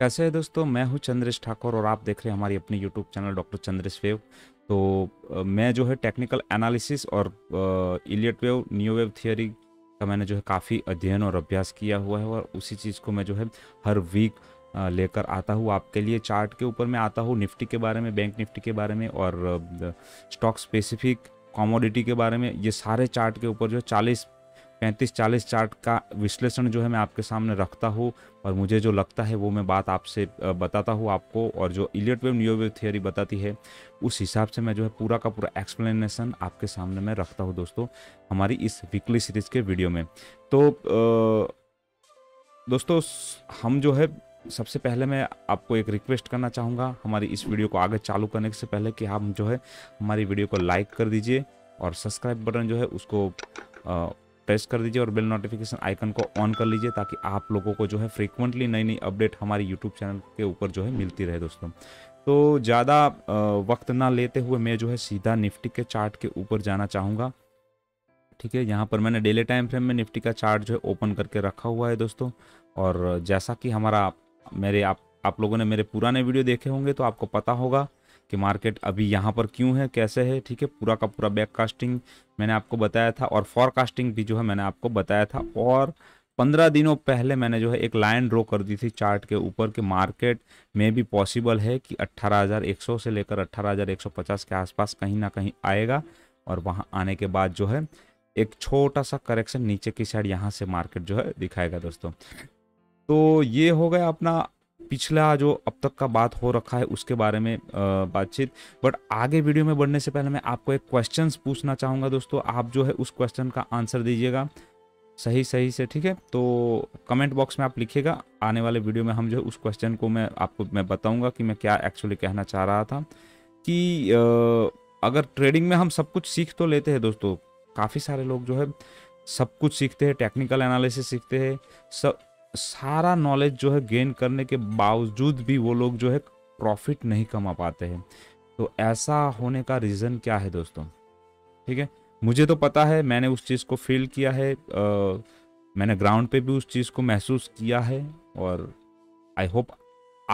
कैसे है दोस्तों, मैं हूं चंद्रेश ठाकुर और आप देख रहे हैं हमारी अपनी YouTube channel doctor Chandresh wave. तो मैं जो है टेक्निकल एनालिसिस और Elliott wave new wave theory का मैंने जो है काफ़ी अध्ययन और अभ्यास किया हुआ है और उसी चीज़ को मैं जो है हर वीक लेकर आता हूँ आपके लिए। चार्ट के ऊपर मैं आता हूँ निफ्टी के बारे में, बैंक निफ्टी के बारे में और स्टॉक स्पेसिफिक कॉमोडिटी के बारे में। ये सारे चार्ट के ऊपर जो है 35-40 चार्ट का विश्लेषण जो है मैं आपके सामने रखता हूँ और मुझे जो लगता है वो मैं बात आपसे बताता हूँ आपको। और जो Elliott wave new wave theory बताती है उस हिसाब से मैं जो है पूरा का पूरा एक्सप्लेनेशन आपके सामने मैं रखता हूँ दोस्तों हमारी इस वीकली सीरीज के वीडियो में। तो दोस्तों हम जो है सबसे पहले मैं आपको एक रिक्वेस्ट करना चाहूँगा हमारी इस वीडियो को आगे चालू करने से पहले कि आप जो है हमारी वीडियो को लाइक कर दीजिए और सब्सक्राइब बटन जो है उसको प्रेस कर दीजिए और बेल नोटिफिकेशन आइकन को ऑन कर लीजिए ताकि आप लोगों को जो है फ्रीक्वेंटली नई नई अपडेट हमारे यूट्यूब चैनल के ऊपर जो है मिलती रहे दोस्तों। तो ज़्यादा वक्त ना लेते हुए मैं जो है सीधा निफ्टी के चार्ट के ऊपर जाना चाहूँगा। ठीक है, यहाँ पर मैंने डेली टाइम फ्रेम में निफ्टी का चार्ट जो है ओपन करके रखा हुआ है दोस्तों। और जैसा कि आप लोगों ने मेरे पुराने वीडियो देखे होंगे तो आपको पता होगा कि मार्केट अभी यहाँ पर क्यों है, कैसे है। ठीक है, पूरा का पूरा बैककास्टिंग मैंने आपको बताया था और फॉरकास्टिंग भी जो है मैंने आपको बताया था। और 15 दिनों पहले मैंने जो है एक लाइन ड्रॉ कर दी थी चार्ट के ऊपर कि मार्केट में भी पॉसिबल है कि 18,100 से लेकर 18,150 के आसपास कहीं ना कहीं आएगा और वहाँ आने के बाद जो है एक छोटा सा करेक्शन नीचे की साइड यहाँ से मार्केट जो है दिखाएगा दोस्तों। तो ये हो गया अपना पिछला जो अब तक का बात हो रखा है उसके बारे में बातचीत। बट आगे वीडियो में बढ़ने से पहले मैं आपको एक क्वेश्चंस पूछना चाहूँगा दोस्तों, आप जो है उस क्वेश्चन का आंसर दीजिएगा सही से। ठीक है, तो कमेंट बॉक्स में आप लिखिएगा, आने वाले वीडियो में हम जो है उस क्वेश्चन को मैं बताऊँगा कि मैं क्या एक्चुअली कहना चाह रहा था। कि अगर ट्रेडिंग में हम सब कुछ सीख तो लेते हैं दोस्तों, काफ़ी सारे लोग जो है सब कुछ सीखते हैं, टेक्निकल एनालिसिस सीखते हैं, सारा नॉलेज जो है गेन करने के बावजूद भी वो लोग जो है प्रॉफिट नहीं कमा पाते हैं। तो ऐसा होने का रीज़न क्या है दोस्तों? ठीक है, मुझे तो पता है, मैंने उस चीज़ को फील किया है, मैंने ग्राउंड पे भी उस चीज़ को महसूस किया है और आई होप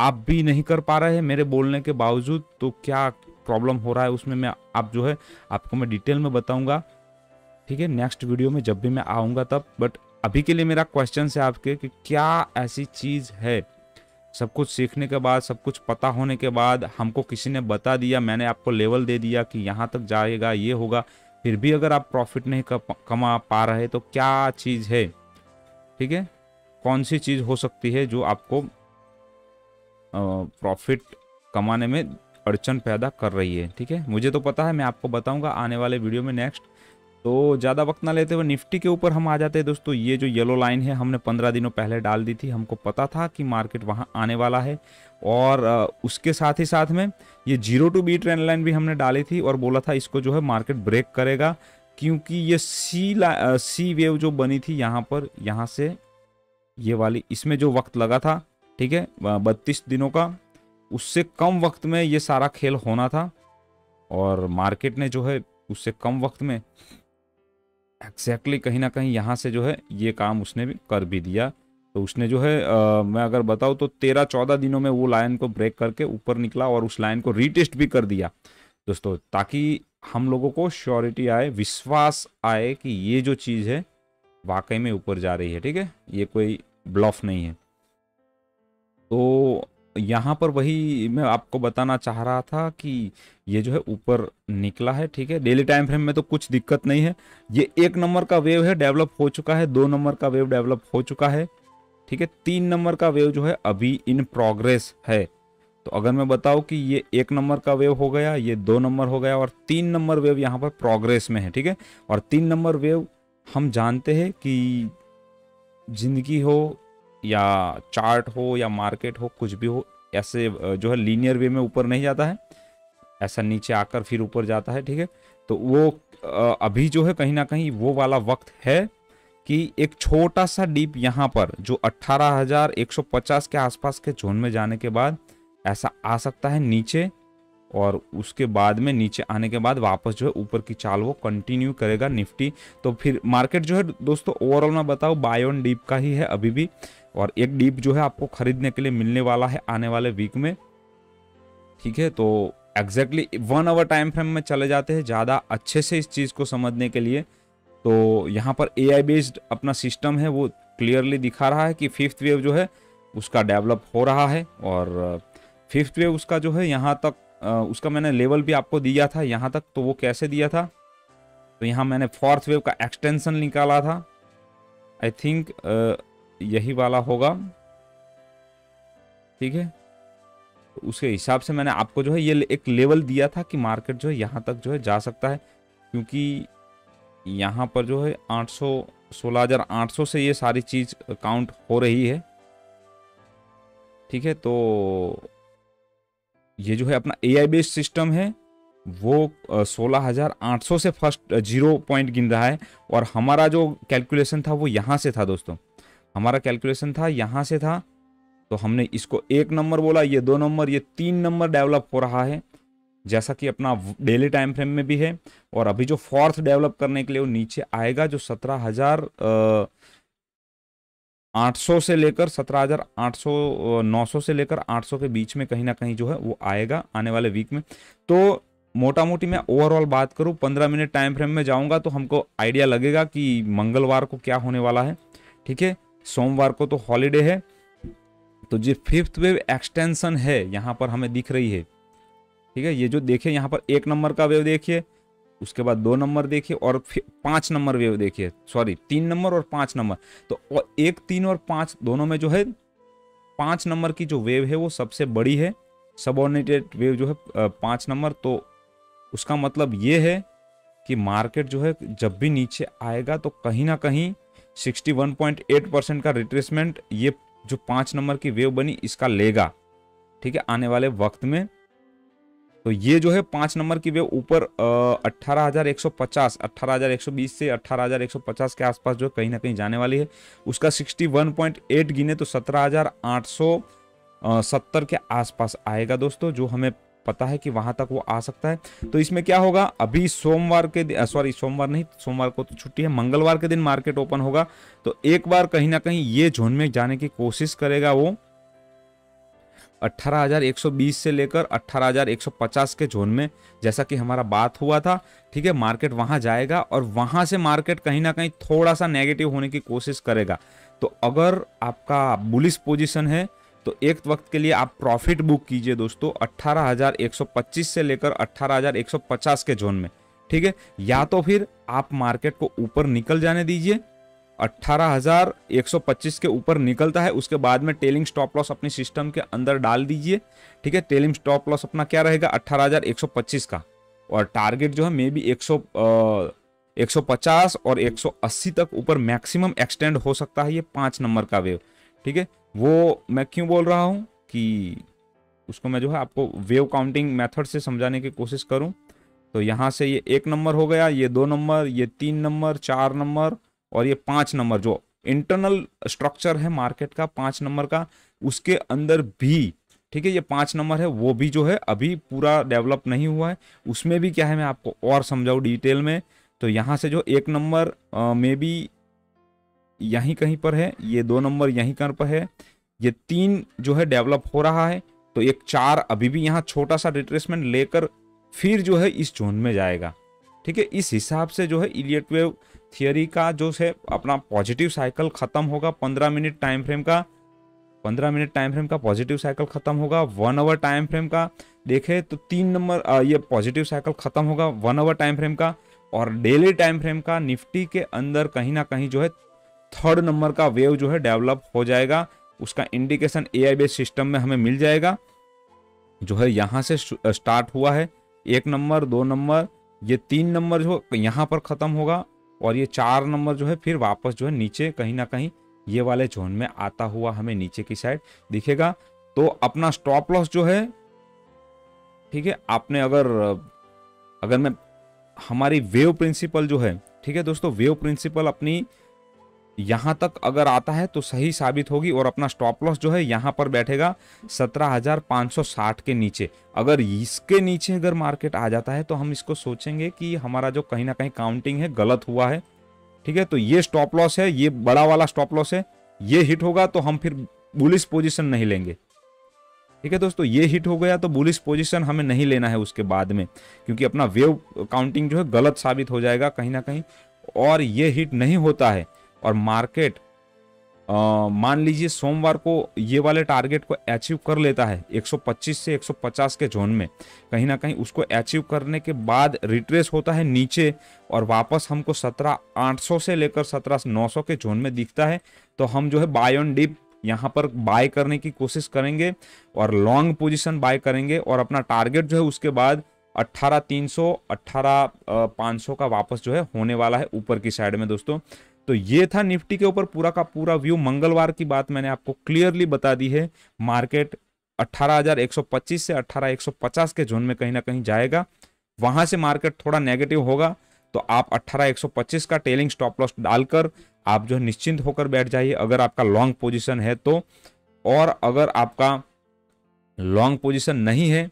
आप भी नहीं कर पा रहे हैं मेरे बोलने के बावजूद। तो क्या प्रॉब्लम हो रहा है उसमें आपको मैं डिटेल में बताऊँगा। ठीक है, नेक्स्ट वीडियो में जब भी मैं आऊँगा तब। बट अभी के लिए मेरा क्वेश्चन है आपके कि क्या ऐसी चीज़ है सब कुछ सीखने के बाद, सब कुछ पता होने के बाद, हमको किसी ने बता दिया, मैंने आपको लेवल दे दिया कि यहाँ तक जाएगा, ये होगा, फिर भी अगर आप प्रॉफिट नहीं कमा पा रहे तो क्या चीज़ है? ठीक है, कौन सी चीज़ हो सकती है जो आपको प्रॉफिट कमाने में अड़चन पैदा कर रही है? ठीक है, मुझे तो पता है, मैं आपको बताऊँगा आने वाले वीडियो में नेक्स्ट। तो ज़्यादा वक्त ना लेते हुए निफ्टी के ऊपर हम आ जाते हैं दोस्तों। ये जो येलो लाइन है हमने 15 दिनों पहले डाल दी थी, हमको पता था कि मार्केट वहाँ आने वाला है। और उसके साथ ही साथ में ये 0 to B ट्रेंड लाइन भी हमने डाली थी और बोला था इसको जो है मार्केट ब्रेक करेगा क्योंकि ये सी वेव जो बनी थी यहाँ पर, यहाँ से ये वाली, इसमें जो वक्त लगा था, ठीक है, 32 दिनों का, उससे कम वक्त में ये सारा खेल होना था और मार्केट ने जो है उससे कम वक्त में एक्जैक्टली कहीं ना कहीं यहाँ से जो है ये काम उसने भी कर भी दिया। तो उसने जो है मैं अगर बताऊँ तो 13-14 दिनों में वो लाइन को ब्रेक करके ऊपर निकला और उस लाइन को रीटेस्ट भी कर दिया दोस्तों, ताकि हम लोगों को श्योरिटी आए, विश्वास आए कि ये जो चीज़ है वाकई में ऊपर जा रही है। ठीक है, ये कोई ब्लफ नहीं है। तो यहाँ पर वही मैं आपको बताना चाह रहा था कि ये जो है ऊपर निकला है। ठीक है, डेली टाइम फ्रेम में तो कुछ दिक्कत नहीं है, ये 1 नंबर का वेव है डेवलप हो चुका है, 2 नंबर का वेव डेवलप हो चुका है, ठीक है, 3 नंबर का वेव जो है अभी इन प्रोग्रेस है। तो अगर मैं बताऊं कि ये 1 नंबर का वेव हो गया, ये 2 नंबर हो गया और 3 नंबर वेव यहाँ पर प्रोग्रेस में है। ठीक है, और 3 नंबर वेव हम जानते हैं कि जिंदगी हो या चार्ट हो या मार्केट हो, कुछ भी हो, ऐसे जो है लीनियर वे में ऊपर नहीं जाता है, ऐसा नीचे आकर फिर ऊपर जाता है। ठीक है, तो वो अभी जो है कहीं ना कहीं वो वाला वक्त है कि एक छोटा सा डीप यहाँ पर जो 18,150 के आसपास के जोन में जाने के बाद ऐसा आ सकता है नीचे और उसके बाद में नीचे आने के बाद वापस जो है ऊपर की चाल वो कंटिन्यू करेगा निफ्टी। तो फिर मार्केट जो है दोस्तों ओवरऑल मैं बताऊँ बाय ऑन डीप का ही है अभी भी। और एक डीप जो है आपको खरीदने के लिए मिलने वाला है आने वाले वीक में, ठीक है। तो एग्जैक्टली 1 आवर टाइम फ्रेम में चले जाते हैं ज़्यादा अच्छे से इस चीज़ को समझने के लिए। तो यहाँ पर AI बेस्ड अपना सिस्टम है वो क्लियरली दिखा रहा है कि 5th वेव जो है उसका डेवलप हो रहा है, और 5th वेव उसका जो है यहाँ तक उसका मैंने लेवल भी आपको दिया था यहाँ तक, तो वो कैसे दिया था, तो यहाँ मैंने 4th वेव का एक्सटेंशन निकाला था, आई थिंक यही वाला होगा, ठीक है। तो उसके हिसाब से मैंने आपको जो है ये एक लेवल दिया था कि मार्केट जो है यहाँ तक जो है जा सकता है, क्योंकि यहाँ पर जो है 16,800 से ये सारी चीज़ काउंट हो रही है, ठीक है। तो ये जो है अपना AI बेस्ड सिस्टम है वो 16,800 से फर्स्ट 0 पॉइंट गिन रहा है, और हमारा जो कैलकुलेशन था वो यहाँ से था दोस्तों, हमारा कैलकुलेशन था यहाँ से था। तो हमने इसको 1 नंबर बोला, ये 2 नंबर, ये 3 नंबर डेवलप हो रहा है जैसा कि अपना डेली टाइम फ्रेम में भी है। और अभी जो 4th डेवलप करने के लिए वो नीचे आएगा, जो 17,800 से लेकर 17,900 से लेकर 800 के बीच में कहीं ना कहीं जो है वो आएगा आने वाले वीक में। तो मोटा मोटी मैं ओवरऑल बात करूँ 15 मिनट टाइम फ्रेम में जाऊँगा तो हमको आइडिया लगेगा कि मंगलवार को क्या होने वाला है, ठीक है। सोमवार को तो हॉलीडे है, तो जो 5th वेव एक्सटेंशन है यहाँ पर हमें दिख रही है, ठीक है। ये जो देखिए यहाँ पर 1 नंबर का वेव देखिए, उसके बाद 2 नंबर देखिए, और 5 नंबर वेव देखिए, सॉरी 3 नंबर और 5 नंबर। तो 1, 3 और 5 दोनों में जो है 5 नंबर की जो वेव है वो सबसे बड़ी है, सबऑर्डिनेटेड वेव जो है 5 नंबर। तो उसका मतलब ये है कि मार्केट जो है जब भी नीचे आएगा तो कहीं ना कहीं 61.8% का रिट्रेसमेंट ये जो 5 नंबर की वेव बनी इसका लेगा, ठीक है, आने वाले वक्त में। तो ये जो है 5 नंबर की वेव ऊपर 18,150 18,120 से 18,150 के आसपास जो कहीं ना कहीं जाने वाली है। उसका 61.8 गिने तो 17,870 के आसपास आएगा दोस्तों, जो हमें पता है कि वहां तक वो आ सकता है। तो इसमें क्या होगा, अभी सोमवार के सोमवार को तो छुट्टी है, मंगलवार के दिन मार्केट ओपन होगा, तो एक बार कहीं ना कहीं ये जोन में जाने की कोशिश करेगा वो 18,120 से लेकर 18,150 के जोन में, जैसा कि हमारा बात हुआ था, ठीक है। मार्केट वहां जाएगा और वहां से मार्केट कहीं ना कहीं थोड़ा सा नेगेटिव होने की कोशिश करेगा। तो अगर आपका बुलिश पोजीशन है तो एक वक्त के लिए आप प्रॉफिट बुक कीजिए दोस्तों 18,125 से लेकर 18,150 के जोन में, ठीक है। या तो फिर आप मार्केट को ऊपर निकल जाने दीजिए, 18,125 के ऊपर निकलता है उसके बाद में टेलिंग स्टॉप लॉस अपने सिस्टम के अंदर डाल दीजिए, ठीक है। टेलिंग स्टॉप लॉस अपना क्या रहेगा 18,125 का, और टारगेट जो है मे बी 150 और 180 तक ऊपर मैक्सिमम एक्सटेंड हो सकता है ये 5 नंबर का वेव, ठीक है। वो मैं क्यों बोल रहा हूँ कि उसको मैं जो है आपको वेव काउंटिंग मेथड से समझाने की कोशिश करूँ। तो यहाँ से ये 1 नंबर हो गया, ये 2 नंबर, ये 3 नंबर, 4 नंबर और ये 5 नंबर जो इंटरनल स्ट्रक्चर है मार्केट का 5 नंबर का, उसके अंदर भी, ठीक है, ये 5 नंबर है वो भी जो है अभी पूरा डेवलप नहीं हुआ है। उसमें भी क्या है मैं आपको और समझाऊँ डिटेल में। तो यहाँ से जो 1 नंबर मे बी यहीं कहीं पर है, ये 2 नंबर यहीं कहीं पर है, ये 3 जो है डेवलप हो रहा है, तो एक 4 अभी भी यहाँ छोटा सा रिट्रेसमेंट लेकर फिर जो है इस जोन में जाएगा, ठीक है। इस हिसाब से जो है एलियट वेव थियरी का जो है अपना पॉजिटिव साइकिल खत्म होगा, 15 मिनट टाइम फ्रेम का, 15 मिनट टाइम फ्रेम का पॉजिटिव साइकिल खत्म होगा। 1 आवर टाइम फ्रेम का देखें तो 3 नंबर ये पॉजिटिव साइकिल खत्म होगा 1 आवर टाइम फ्रेम का, और डेली टाइम फ्रेम का निफ्टी के अंदर कहीं ना कहीं जो है 3rd नंबर का वेव जो है डेवलप हो जाएगा। उसका इंडिकेशन AI बेस्ड सिस्टम में हमें मिल जाएगा, जो है यहाँ से स्टार्ट हुआ है 1 नंबर, 2 नंबर, ये 3 नंबर जो यहाँ पर ख़त्म होगा, और ये 4 नंबर जो है फिर वापस जो है नीचे कहीं ना कहीं ये वाले जोन में आता हुआ हमें नीचे की साइड दिखेगा। तो अपना स्टॉप लॉस जो है, ठीक है, आपने अगर मैं हमारी वेव प्रिंसिपल जो है, ठीक है दोस्तों, वेव प्रिंसिपल अपनी यहाँ तक अगर आता है तो सही साबित होगी, और अपना स्टॉप लॉस जो है यहाँ पर बैठेगा 17,560 के नीचे। अगर इसके नीचे अगर मार्केट आ जाता है तो हम इसको सोचेंगे कि हमारा जो कहीं ना कहीं काउंटिंग है गलत हुआ है, ठीक है। तो ये स्टॉप लॉस है, ये बड़ा वाला स्टॉप लॉस है, ये हिट होगा तो हम फिर बुलिश पोजीशन नहीं लेंगे। ठीक है दोस्तों, ये हिट हो गया तो बुलिश पोजीशन हमें नहीं लेना है उसके बाद में, क्योंकि अपना वेव काउंटिंग जो है गलत साबित हो जाएगा कहीं ना कहीं। और ये हिट नहीं होता है और मार्केट मान लीजिए सोमवार को ये वाले टारगेट को अचीव कर लेता है 125 से 150 के जोन में, कहीं ना कहीं उसको अचीव करने के बाद रिट्रेस होता है नीचे और वापस हमको 17800 से लेकर 17900 के जोन में दिखता है। तो हम जो है बाय ऑन डिप यहाँ पर बाय करने की कोशिश करेंगे और लॉन्ग पोजीशन बाय करेंगे और अपना टारगेट जो है उसके बाद 18300 18500 का वापस जो है होने वाला है ऊपर की साइड में दोस्तों। तो ये था निफ्टी के ऊपर पूरा का पूरा व्यू। मंगलवार की बात मैंने आपको क्लियरली बता दी है, मार्केट 18125 से 18150 के जोन में कहीं ना कहीं जाएगा, वहां से मार्केट थोड़ा नेगेटिव होगा। तो आप 18125 का टेलिंग स्टॉप लॉस डालकर आप जो निश्चिंत होकर बैठ जाइए अगर आपका लॉन्ग पोजीशन है तो। और अगर आपका लॉन्ग पोजीशन नहीं है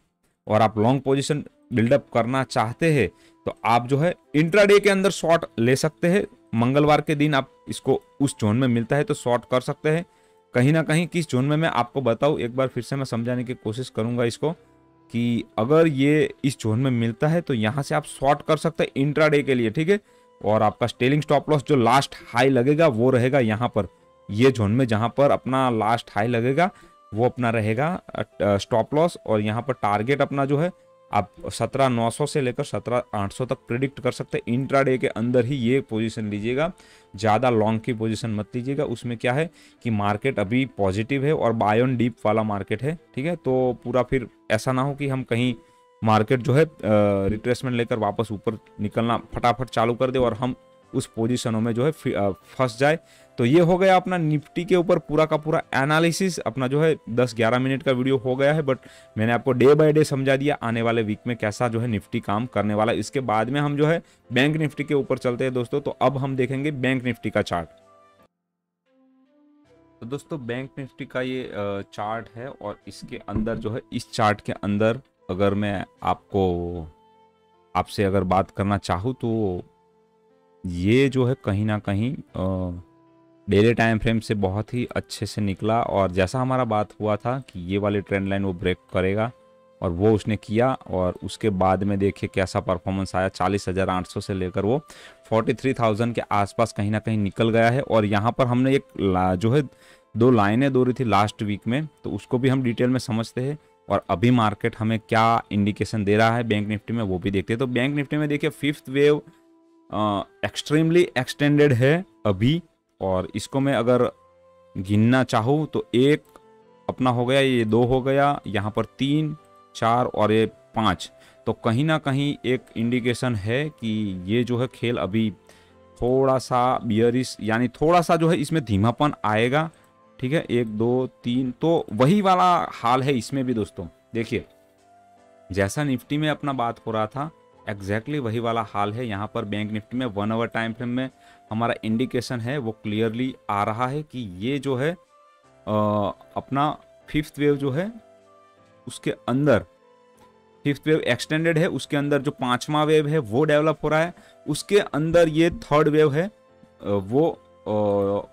और आप लॉन्ग पोजीशन बिल्डअप करना चाहते हैं तो आप जो है इंट्राडे के अंदर शॉर्ट ले सकते हैं। मंगलवार के दिन आप इसको उस जोन में मिलता है तो शॉर्ट कर सकते हैं कहीं ना कहीं। किस जोन में मैं आपको बताऊं, एक बार फिर से मैं समझाने की कोशिश करूंगा इसको कि अगर ये इस जोन में मिलता है तो यहाँ से आप शॉर्ट कर सकते हैं इंट्राडे के लिए। ठीक है, और आपका टेलिंग स्टॉप लॉस जो लास्ट हाई लगेगा वो रहेगा यहाँ पर, ये जोन में जहाँ पर अपना लास्ट हाई लगेगा वो अपना रहेगा स्टॉप लॉस। और यहाँ पर टारगेट अपना जो है आप 17900 से लेकर 17800 तक प्रिडिक्ट कर सकते हैं। इंट्राडे के अंदर ही ये पोजीशन लीजिएगा, ज़्यादा लॉन्ग की पोजीशन मत लीजिएगा। उसमें क्या है कि मार्केट अभी पॉजिटिव है और बाय ऑन डीप वाला मार्केट है। ठीक है, तो पूरा फिर ऐसा ना हो कि हम कहीं मार्केट जो है रिट्रेसमेंट लेकर वापस ऊपर निकलना फटाफट चालू कर दे और हम उस पोजीशनों में जो है फंस जाए। तो ये हो गया अपना निफ्टी के ऊपर पूरा का पूरा एनालिसिस। अपना जो है 10-11 मिनट का वीडियो हो गया है, बट मैंने आपको डे बाय डे समझा दिया आने वाले वीक में कैसा जो है निफ्टी काम करने वाला है। इसके बाद में हम जो है बैंक निफ्टी के ऊपर चलते हैं दोस्तों। तो अब हम देखेंगे बैंक निफ्टी का चार्ट। तो दोस्तों बैंक निफ्टी का ये चार्ट है और इसके अंदर जो है, इस चार्ट के अंदर अगर मैं आपको आपसे अगर बात करना चाहूँ तो ये जो है कहीं ना कहीं डेली टाइम फ्रेम से बहुत ही अच्छे से निकला और जैसा हमारा बात हुआ था कि ये वाली ट्रेंड लाइन वो ब्रेक करेगा और वो उसने किया। और उसके बाद में देखिए कैसा परफॉर्मेंस आया, 40,800 से लेकर वो 43,000 के आसपास कहीं ना कहीं निकल गया है। और यहाँ पर हमने एक जो है दो लाइनें दौरी थी लास्ट वीक में, तो उसको भी हम डिटेल में समझते हैं और अभी मार्केट हमें क्या इंडिकेशन दे रहा है बैंक निफ्टी में वो भी देखते हैं। तो बैंक निफ्टी में देखिए फिफ्थ वेव एक्सट्रीमली एक्सटेंडेड है अभी, और इसको मैं अगर गिनना चाहूँ तो एक अपना हो गया, ये दो हो गया, यहाँ पर 3, 4 और ये 5। तो कहीं ना कहीं एक इंडिकेशन है कि ये जो है खेल अभी थोड़ा सा बियरिश, यानी थोड़ा सा जो है इसमें धीमापन आएगा। ठीक है, 1, 2, 3 तो वही वाला हाल है इसमें भी दोस्तों। देखिए जैसा निफ्टी में अपना बात हो रहा था एग्जैक्टली वही वाला हाल है यहाँ पर बैंक निफ्टी में। 1 आवर टाइम फ्रेम में हमारा इंडिकेशन है वो क्लियरली आ रहा है कि ये जो है अपना फिफ्थ वेव जो है उसके अंदर, फिफ्थ वेव एक्सटेंडेड है, उसके अंदर जो पांचवा वेव है वो डेवलप हो रहा है, उसके अंदर ये थर्ड वेव है वो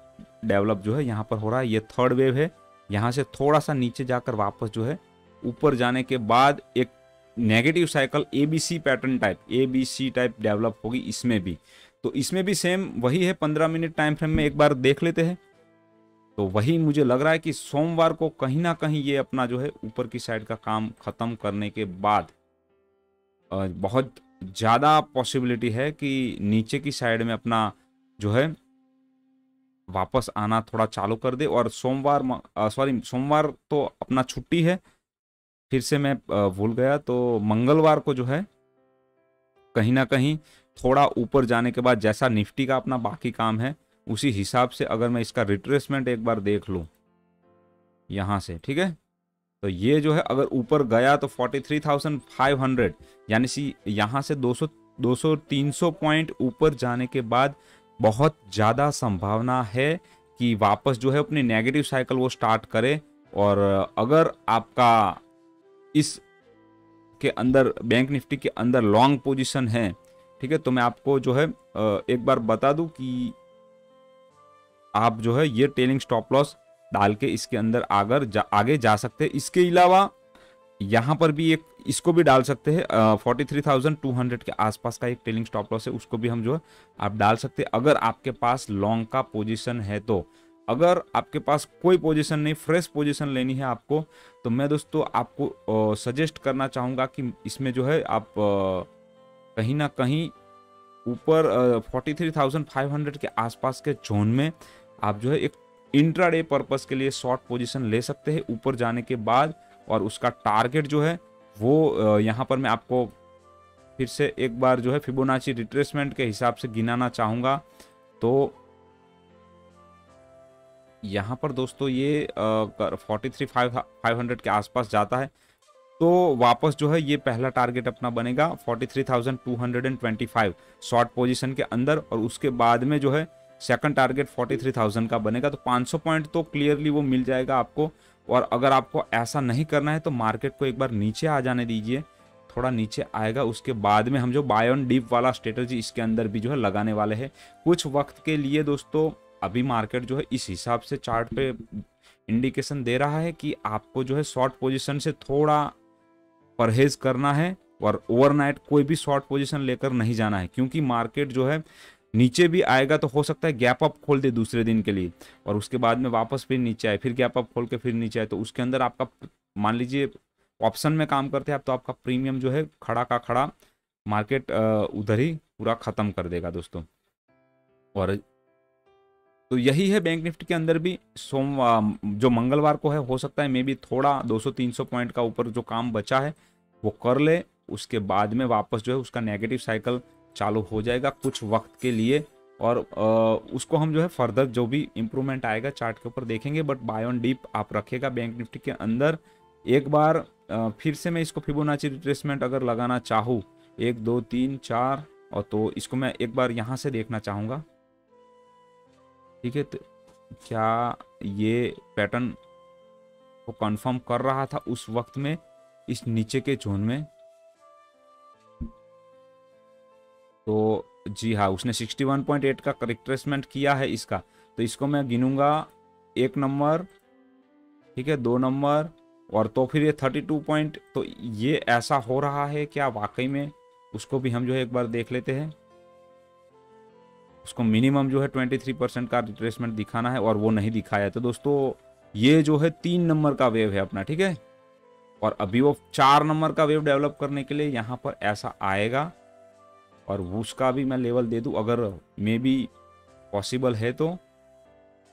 डेवलप जो है यहाँ पर हो रहा है। ये थर्ड वेव है, यहाँ से थोड़ा सा नीचे जाकर वापस जो है ऊपर जाने के बाद एक negative cycle ABC pattern type, ABC type develop होगी इसमें भी। तो इसमें भी सेम वही है, 15 मिनट टाइम फ्रेम में एक बार देख लेते हैं। तो वही मुझे लग रहा है कि सोमवार को कहीं ना कहीं ये अपना जो है ऊपर की साइड का काम खत्म करने के बाद बहुत ज़्यादा पॉसिबिलिटी है कि नीचे की साइड में अपना जो है वापस आना थोड़ा चालू कर दे। और सोमवार तो अपना छुट्टी है, फिर से मैं भूल गया। तो मंगलवार को जो है कहीं ना कहीं थोड़ा ऊपर जाने के बाद जैसा निफ्टी का अपना बाकी काम है उसी हिसाब से अगर मैं इसका रिट्रेसमेंट एक बार देख लूँ यहाँ से, ठीक है, तो ये जो है अगर ऊपर गया तो 43,500 यानी सी यहाँ से 200-300 पॉइंट ऊपर जाने के बाद बहुत ज़्यादा संभावना है कि वापस जो है अपनी नेगेटिव साइकिल वो स्टार्ट करे। और अगर आपका इस के अंदर बैंक निफ्टी के अंदर लॉन्ग पोजीशन है, ठीक है, तो मैं आपको जो है एक बार बता दूं कि आप जो है ये टेलिंग स्टॉप लॉस डाल के इसके अंदर आगे जा सकते हैं। इसके अलावा यहाँ पर भी एक इसको भी डाल सकते हैं, 43,200 के आसपास का एक टेलिंग स्टॉप लॉस है, उसको भी हम जो है आप डाल सकते हैं अगर आपके पास लॉन्ग का पोजीशन है तो। अगर आपके पास कोई पोजीशन नहीं, फ्रेश पोजीशन लेनी है आपको, तो मैं दोस्तों आपको सजेस्ट करना चाहूँगा कि इसमें जो है आप कहीं ना कहीं ऊपर 43,500 के आसपास के जोन में आप जो है एक इंट्राडे पर्पस के लिए शॉर्ट पोजीशन ले सकते हैं ऊपर जाने के बाद। और उसका टारगेट जो है वो यहाँ पर मैं आपको फिर से एक बार जो है फिबोनाची रिट्रेसमेंट के हिसाब से गिनाना चाहूँगा। तो यहाँ पर दोस्तों ये 43,500 के आसपास जाता है तो वापस जो है ये पहला टारगेट अपना बनेगा 43,225 शॉर्ट पोजीशन के अंदर, और उसके बाद में जो है सेकंड टारगेट 43,000 का बनेगा। तो 500 पॉइंट तो क्लियरली वो मिल जाएगा आपको। और अगर आपको ऐसा नहीं करना है तो मार्केट को एक बार नीचे आ जाने दीजिए, थोड़ा नीचे आएगा उसके बाद में हम जो बाय ऑन डिप वाला स्ट्रेटजी इसके अंदर भी जो है लगाने वाले हैं कुछ वक्त के लिए। दोस्तों अभी मार्केट जो है इस हिसाब से चार्ट पे इंडिकेशन दे रहा है कि आपको जो है शॉर्ट पोजीशन से थोड़ा परहेज करना है और ओवरनाइट कोई भी शॉर्ट पोजीशन लेकर नहीं जाना है, क्योंकि मार्केट जो है नीचे भी आएगा तो हो सकता है गैप अप खोल दे दूसरे दिन के लिए, और उसके बाद में वापस फिर नीचे आए, फिर गैप अप खोल के फिर नीचे आए। तो उसके अंदर आपका मान लीजिए ऑप्शन में काम करते हैं आप, तो आपका प्रीमियम जो है खड़ा का खड़ा मार्केट उधर ही पूरा ख़त्म कर देगा दोस्तों। और तो यही है बैंक निफ्टी के अंदर भी। सोमवार जो मंगलवार को है हो सकता है मे बी थोड़ा 200-300 पॉइंट का ऊपर जो काम बचा है वो कर ले, उसके बाद में वापस जो है उसका नेगेटिव साइकिल चालू हो जाएगा कुछ वक्त के लिए। और उसको हम जो है फर्दर जो भी इम्प्रूवमेंट आएगा चार्ट के ऊपर देखेंगे, बट बाय ऑन डिप आप रखेगा बैंक निफ्टी के अंदर। एक बार फिर से मैं इसको फिबोनाची रिट्रेसमेंट अगर लगाना चाहूँ 1, 2, 3, 4 और तो इसको मैं एक बार यहाँ से देखना चाहूँगा, ठीक है। तो क्या ये पैटर्न को कंफर्म कर रहा था उस वक्त में इस नीचे के जोन में? तो जी हाँ, उसने 61.8 का रिट्रेसमेंट किया है इसका। तो इसको मैं गिनूंगा 1 नंबर, ठीक है, 2 नंबर और तो फिर ये 32 पॉइंट। तो ये ऐसा हो रहा है क्या वाकई में? उसको भी हम जो है एक बार देख लेते हैं। उसको मिनिमम जो है 23% का रिट्रेसमेंट दिखाना है और वो नहीं दिखाया। तो दोस्तों ये जो है 3 नंबर का वेव है अपना, ठीक है, और अभी वो 4 नंबर का वेव डेवलप करने के लिए यहाँ पर ऐसा आएगा। और उसका भी मैं लेवल दे दूँ अगर मे बी पॉसिबल है तो।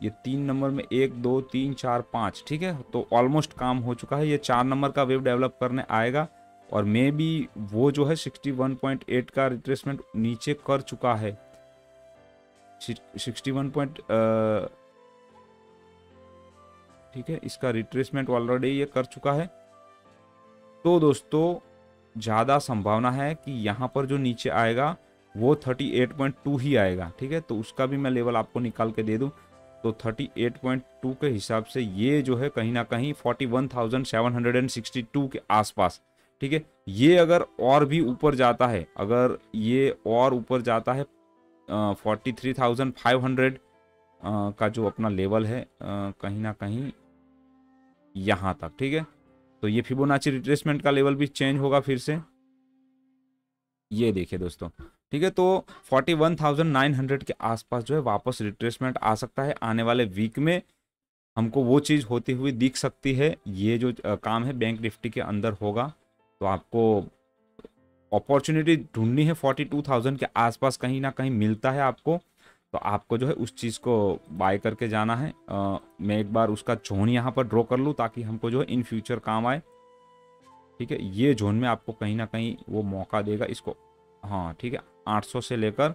ये 3 नंबर में 1, 2, 3, 4, 5, ठीक है, तो ऑलमोस्ट काम हो चुका है। ये 4 नंबर का वेव डेवलप करने आएगा और मे बी वो जो है 61.8 का रिट्रेसमेंट नीचे कर चुका है। 61 पॉइंट, ठीक है, इसका रिट्रेसमेंट ऑलरेडी ये कर चुका है। तो दोस्तों ज़्यादा संभावना है कि यहाँ पर जो नीचे आएगा वो 38.2 ही आएगा, ठीक है। तो उसका भी मैं लेवल आपको निकाल के दे दूँ। तो 38.2 के हिसाब से ये जो है कहीं ना कहीं 41,762 के आसपास, ठीक है। ये अगर और भी ऊपर जाता है, अगर ये और ऊपर जाता है 43,500 का जो अपना लेवल है कहीं ना कहीं यहाँ तक, ठीक है, तो ये फिबोनाची रिट्रेसमेंट का लेवल भी चेंज होगा फिर से। ये देखिए दोस्तों, ठीक है, तो 41,900 के आसपास जो है वापस रिट्रेसमेंट आ सकता है। आने वाले वीक में हमको वो चीज़ होती हुई दिख सकती है। ये जो काम है बैंक निफ्टी के अंदर होगा तो आपको अपॉर्चुनिटी ढूंढनी है 42,000 के आसपास कहीं ना कहीं मिलता है आपको, तो आपको जो है उस चीज़ को बाय करके जाना है। मैं एक बार उसका जोन यहाँ पर ड्रॉ कर लूँ ताकि हमको जो है इन फ्यूचर काम आए, ठीक है। ये जोन में आपको कहीं ना कहीं वो मौका देगा इसको, हाँ, ठीक है, 800 से लेकर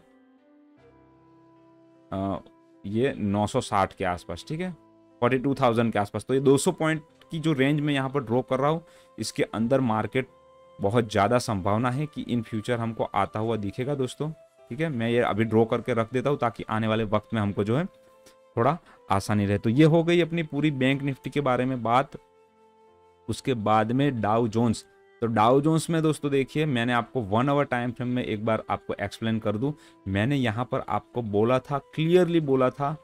ये 960 के आसपास, ठीक है, 42,000 के आसपास। तो ये 200 पॉइंट की जो रेंज में यहाँ पर ड्रॉ कर रहा हूँ इसके अंदर मार्केट बहुत ज़्यादा संभावना है कि इन फ्यूचर हमको आता हुआ दिखेगा दोस्तों, ठीक है। मैं ये अभी ड्रॉ करके रख देता हूँ ताकि आने वाले वक्त में हमको जो है थोड़ा आसानी रहे। तो ये हो गई अपनी पूरी बैंक निफ्टी के बारे में बात। उसके बाद में डाउ जोन्स, तो डाउ जोन्स में दोस्तों देखिए मैंने आपको 1 आवर टाइम फ्रेम में एक बार आपको एक्सप्लेन कर दूँ। मैंने यहाँ पर आपको बोला था, क्लियरली बोला था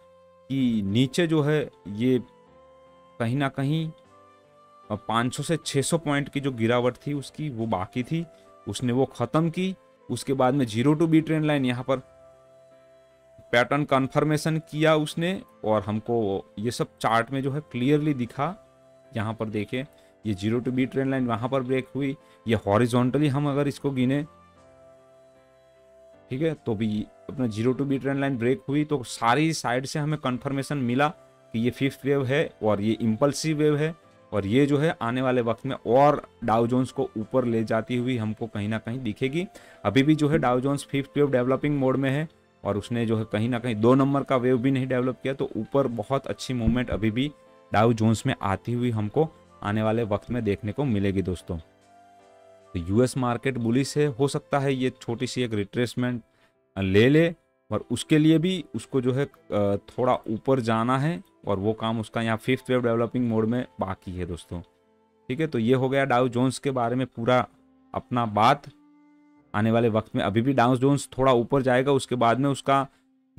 कि नीचे जो है ये कहीं ना कहीं 500 से 600 पॉइंट की जो गिरावट थी उसकी वो बाकी थी, उसने वो ख़त्म की। उसके बाद में 0 to B ट्रेंड लाइन यहाँ पर पैटर्न कन्फर्मेशन किया उसने और हमको ये सब चार्ट में जो है क्लियरली दिखा। यहाँ पर देखें ये 0 to B ट्रेंड लाइन वहाँ पर ब्रेक हुई। ये हॉरिजॉन्टली हम अगर इसको गिने, ठीक है, तो भी अपना 0 to B trend line break हुई तो सारी साइड से हमें कन्फर्मेशन मिला कि ये फिफ्थ वेव है और ये इम्पल्सिव वेव है और ये जो है आने वाले वक्त में और डाउ जोन्स को ऊपर ले जाती हुई हमको कहीं ना कहीं दिखेगी। अभी भी जो है Dow Jones fifth wave developing mode में है और उसने जो है कहीं ना कहीं 2 नंबर का वेव भी नहीं डेवलप किया, तो ऊपर बहुत अच्छी मूवमेंट अभी भी डाउ जोन्स में आती हुई हमको आने वाले वक्त में देखने को मिलेगी। दोस्तों तो यूएस मार्केट बुलिश है, हो सकता है ये छोटी सी एक रिट्रेसमेंट ले ले और उसके लिए भी उसको जो है थोड़ा ऊपर जाना है और वो काम उसका यहाँ फिफ्थ वेव डेवलपिंग मोड में बाकी है दोस्तों। ठीक है, तो ये हो गया डाउ जोन्स के बारे में पूरा अपना बात। आने वाले वक्त में अभी भी डाउ जोन्स थोड़ा ऊपर जाएगा, उसके बाद में उसका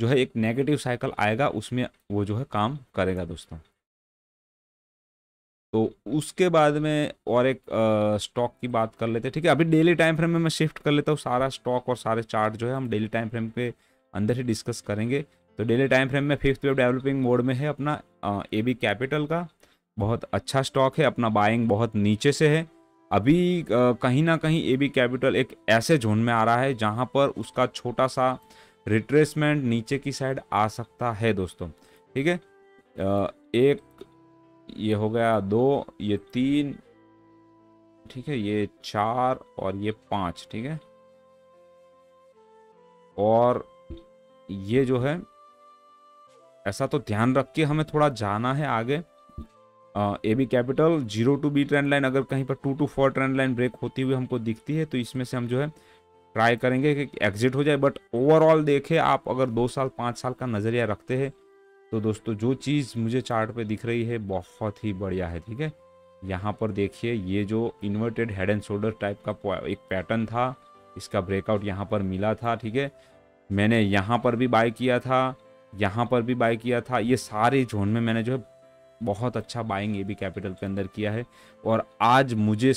जो है एक नेगेटिव साइकिल आएगा, उसमें वो जो है काम करेगा दोस्तों। तो उसके बाद में और एक स्टॉक की बात कर लेते हैं। ठीक है, अभी डेली टाइम फ्रेम में मैं शिफ्ट कर लेता हूँ, सारा स्टॉक और सारे चार्ट जो है हम डेली टाइम फ्रेम पे अंदर ही डिस्कस करेंगे। तो डेली टाइम फ्रेम में फिफ्थ वेव डेवलपिंग मोड में है अपना AB कैपिटल का, बहुत अच्छा स्टॉक है, अपना बाइंग बहुत नीचे से है। अभी कहीं ना कहीं AB कैपिटल एक ऐसे जोन में आ रहा है जहां पर उसका छोटा सा रिट्रेसमेंट नीचे की साइड आ सकता है दोस्तों। ठीक है, एक ये हो गया, 2, ये 3, ठीक है, ये 4 और ये 5, ठीक है, और ये जो है ऐसा तो ध्यान रख के हमें थोड़ा जाना है आगे। AB capital 0 to B trend line अगर कहीं पर 2 to 4 ट्रेंड लाइन ब्रेक होती हुई हमको दिखती है तो इसमें से हम जो है ट्राई करेंगे कि एग्जिट हो जाए। बट ओवरऑल देखें आप अगर 2 साल 5 साल का नज़रिया रखते हैं तो दोस्तों जो चीज़ मुझे चार्ट पे दिख रही है बहुत ही बढ़िया है। ठीक है, यहाँ पर देखिए ये जो inverted head and shoulder type का एक पैटर्न था, इसका ब्रेकआउट यहाँ पर मिला था। ठीक है, मैंने यहाँ पर भी बाय किया था, यहाँ पर भी बाय किया था, ये सारे जोन में मैंने जो है बहुत अच्छा बाइंग AB कैपिटल के अंदर किया है। और आज मुझे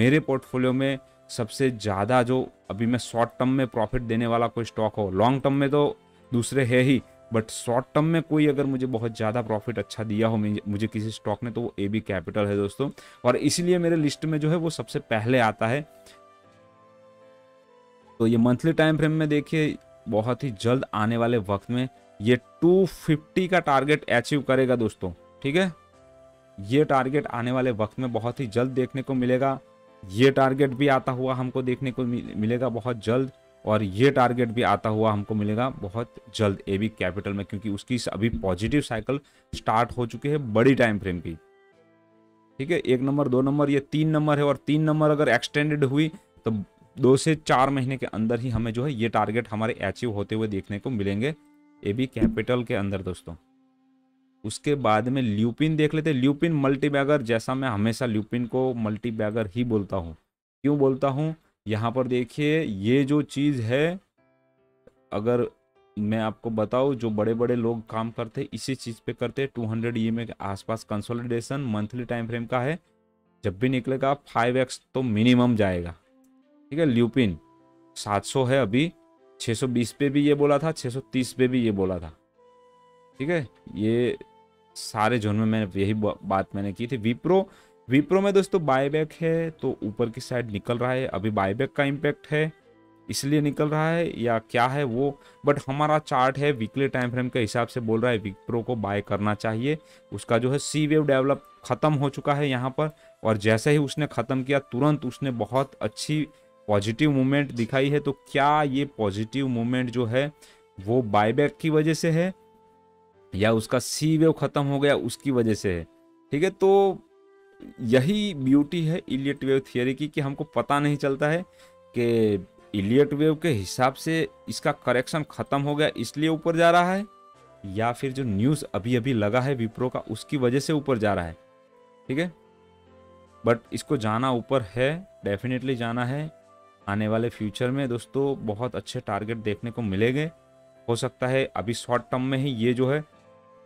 मेरे पोर्टफोलियो में सबसे ज़्यादा जो अभी मैं शॉर्ट टर्म में प्रॉफिट देने वाला कोई स्टॉक हो, लॉन्ग टर्म में तो दूसरे है ही, बट शॉर्ट टर्म में कोई अगर मुझे बहुत ज़्यादा प्रॉफिट अच्छा दिया हो मुझे किसी स्टॉक ने तो वो AB कैपिटल है दोस्तों। और इसीलिए मेरे लिस्ट में जो है वो सबसे पहले आता है। तो ये मंथली टाइम फ्रेम में देखिए बहुत ही जल्द आने वाले वक्त में ये 250 का टारगेट अचीव करेगा दोस्तों। ठीक है, ये टारगेट आने वाले वक्त में बहुत ही जल्द देखने को मिलेगा, ये टारगेट भी आता हुआ हमको देखने को मिलेगा बहुत जल्द और ये टारगेट भी आता हुआ हमको मिलेगा बहुत जल्द AB कैपिटल में, क्योंकि उसकी अभी पॉजिटिव साइकिल स्टार्ट हो चुकी है बड़ी टाइम फ्रेम की। ठीक है, 1 नंबर, 2 नंबर, ये 3 नंबर है और 3 नंबर अगर एक्सटेंडेड हुई तो 2 से 4 महीने के अंदर ही हमें जो है ये टारगेट हमारे अचीव होते हुए देखने को मिलेंगे AB कैपिटल के अंदर दोस्तों। उसके बाद में ल्यूपिन देख लेते हैं। ल्यूपिन मल्टीबैगर, जैसा मैं हमेशा ल्यूपिन को मल्टीबैगर ही बोलता हूँ। क्यों बोलता हूँ, यहाँ पर देखिए ये जो चीज़ है अगर मैं आपको बताऊँ जो बड़े बड़े लोग काम करते इसी चीज़ पे करते, 200 EMA के आसपास कंसोलिडेशन मंथली टाइम फ्रेम का है, जब भी निकलेगा 5x तो मिनिमम जाएगा। ठीक है, ल्यूपिन 700 है अभी, 620 पे भी ये बोला था, 630 पे भी ये बोला था। ठीक है, ये सारे जोन में मैंने यही बात मैंने की थी। विप्रो में दोस्तों बायबैक है तो ऊपर की साइड निकल रहा है, अभी बायबैक का इम्पैक्ट है इसलिए निकल रहा है या क्या है वो, बट हमारा चार्ट है वीकली टाइम फ्रेम के हिसाब से बोल रहा है विप्रो को बाय करना चाहिए। उसका जो है सी वेव डेवलप ख़त्म हो चुका है यहाँ पर और जैसे ही उसने ख़त्म किया तुरंत उसने बहुत अच्छी पॉजिटिव मूवमेंट दिखाई है। तो क्या ये पॉजिटिव मूवमेंट जो है वो बायबैक की वजह से है या उसका सी वेव ख़त्म हो गया उसकी वजह से है। ठीक है, तो यही ब्यूटी है इलियट वेव थियरी की कि हमको पता नहीं चलता है कि इलियट वेव के हिसाब से इसका करेक्शन ख़त्म हो गया इसलिए ऊपर जा रहा है या फिर जो न्यूज़ अभी अभी लगा है विप्रो का उसकी वजह से ऊपर जा रहा है। ठीक है, बट इसको जाना ऊपर है, डेफिनेटली जाना है। आने वाले फ्यूचर में दोस्तों बहुत अच्छे टारगेट देखने को मिलेंगे। हो सकता है अभी शॉर्ट टर्म में ही ये जो है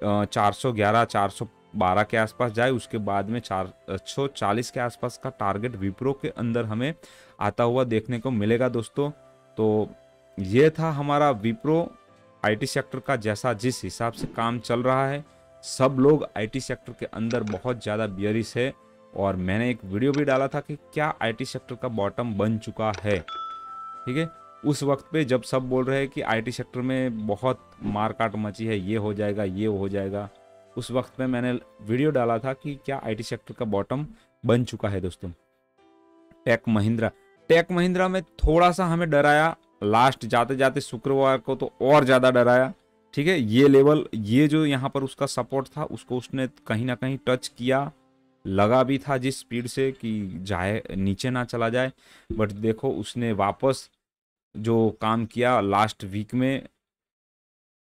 411 412 के आसपास जाए, उसके बाद में 440 के आसपास का टारगेट विप्रो के अंदर हमें आता हुआ देखने को मिलेगा दोस्तों। तो ये था हमारा विप्रो। आईटी सेक्टर का जैसा जिस हिसाब से काम चल रहा है, सब लोग आईटी सेक्टर के अंदर बहुत ज़्यादा बियरिश है, और मैंने एक वीडियो भी डाला था कि क्या आईटी सेक्टर का बॉटम बन चुका है, ठीक है। उस वक्त पे जब सब बोल रहे हैं कि आईटी सेक्टर में बहुत मारकाट मची है, ये हो जाएगा ये हो जाएगा, उस वक्त पे मैंने वीडियो डाला था कि क्या आईटी सेक्टर का बॉटम बन चुका है दोस्तों। टेक महिंद्रा में थोड़ा सा हमें डराया लास्ट जाते जाते शुक्रवार को, तो और ज़्यादा डराया, ठीक है। ये लेवल, ये जो यहाँ पर उसका सपोर्ट था, उसको उसने कहीं ना कहीं टच किया, लगा भी था जिस स्पीड से कि जाए नीचे ना चला जाए, बट देखो उसने वापस जो काम किया लास्ट वीक में,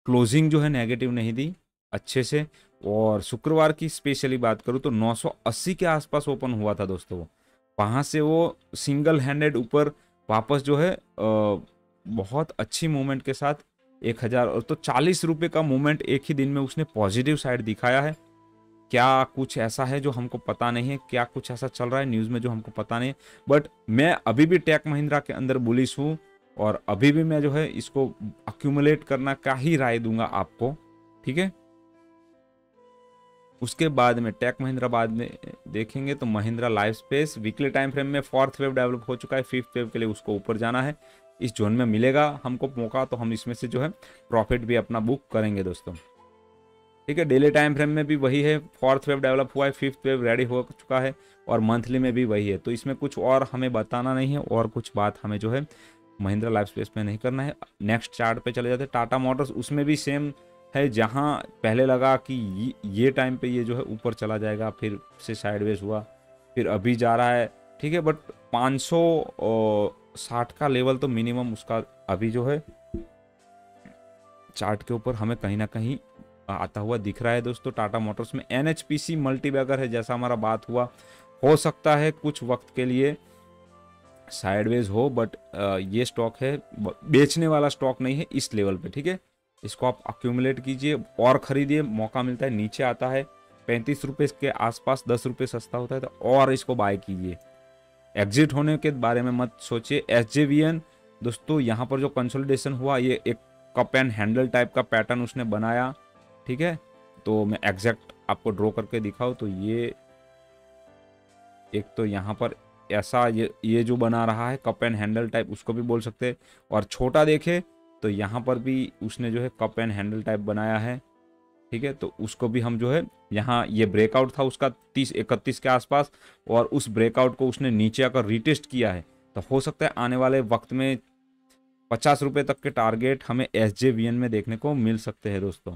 क्लोजिंग जो है नेगेटिव नहीं दी अच्छे से। और शुक्रवार की स्पेशली बात करूँ तो 980 के आसपास ओपन हुआ था दोस्तों, वहाँ से वो सिंगल हैंडेड ऊपर वापस जो है बहुत अच्छी मूवमेंट के साथ 1000 और तो 40 रुपये का मूवमेंट एक ही दिन में उसने पॉजिटिव साइड दिखाया है। क्या कुछ ऐसा है जो हमको पता नहीं है, क्या कुछ ऐसा चल रहा है न्यूज़ में जो हमको पता नहीं है, बट मैं अभी भी टेक महिंद्रा के अंदर बुलिश हूँ, और अभी भी मैं जो है इसको अक्यूमुलेट करना का ही राय दूंगा आपको, ठीक है। उसके बाद में टेक महिंद्रा बाद में देखेंगे तो Mahindra life space weekly time frame में 4th वेव डेवलप हो चुका है, 5th वेव के लिए उसको ऊपर जाना है। इस जोन में मिलेगा हमको मौका तो हम इसमें से जो है प्रॉफिट भी अपना बुक करेंगे दोस्तों, ठीक है। डेली टाइम फ्रेम में भी वही है, 4th वेव डेवलप हुआ है, 5th वेव रेडी हो चुका है, और मंथली में भी वही है। तो इसमें कुछ और हमें बताना नहीं है, और कुछ बात हमें जो है महिंद्रा लाइफ स्पेस में नहीं करना है। नेक्स्ट चार्ट पे चले जाते हैं, टाटा मोटर्स, उसमें भी सेम है, जहां पहले लगा कि ये टाइम पे ये जो है ऊपर चला जाएगा, फिर से साइडवेज हुआ, फिर अभी जा रहा है, ठीक है। बट 560 का लेवल तो मिनिमम उसका अभी जो है चार्ट के ऊपर हमें कहीं ना कहीं आता हुआ दिख रहा है दोस्तों। टाटा मोटर्स में NHPC मल्टीबैगर है, जैसा हमारा बात हुआ, हो सकता है कुछ वक्त के लिए साइडवेज हो, बट ये स्टॉक है बेचने वाला स्टॉक नहीं है इस लेवल पे, ठीक है। इसको आप अक्यूमुलेट कीजिए और ख़रीदिए, मौका मिलता है, नीचे आता है 35 रुपये के आसपास, 10 रुपये सस्ता होता है तो और इसको बाय कीजिए। एग्जिट होने के बारे में मत सोचिए। SJBN दोस्तों, यहाँ पर जो कंसोलिडेशन हुआ, ये एक कप एंड हैंडल टाइप का पैटर्न उसने बनाया, ठीक है। तो मैं एग्जैक्ट आपको ड्रॉ करके दिखाऊँ तो ये एक तो यहाँ पर ऐसा ये जो बना रहा है कप एंड हैंडल टाइप, उसको भी बोल सकते हैं, और छोटा देखे तो यहाँ पर भी उसने जो है कप एंड हैंडल टाइप बनाया है, ठीक है। तो उसको भी हम जो है यहाँ ये ब्रेकआउट था उसका 30-31 के आसपास, और उस ब्रेकआउट को उसने नीचे आकर रीटेस्ट किया है, तो हो सकता है आने वाले वक्त में 50 रुपये तक के टारगेट हमें SJBN में देखने को मिल सकते हैं दोस्तों।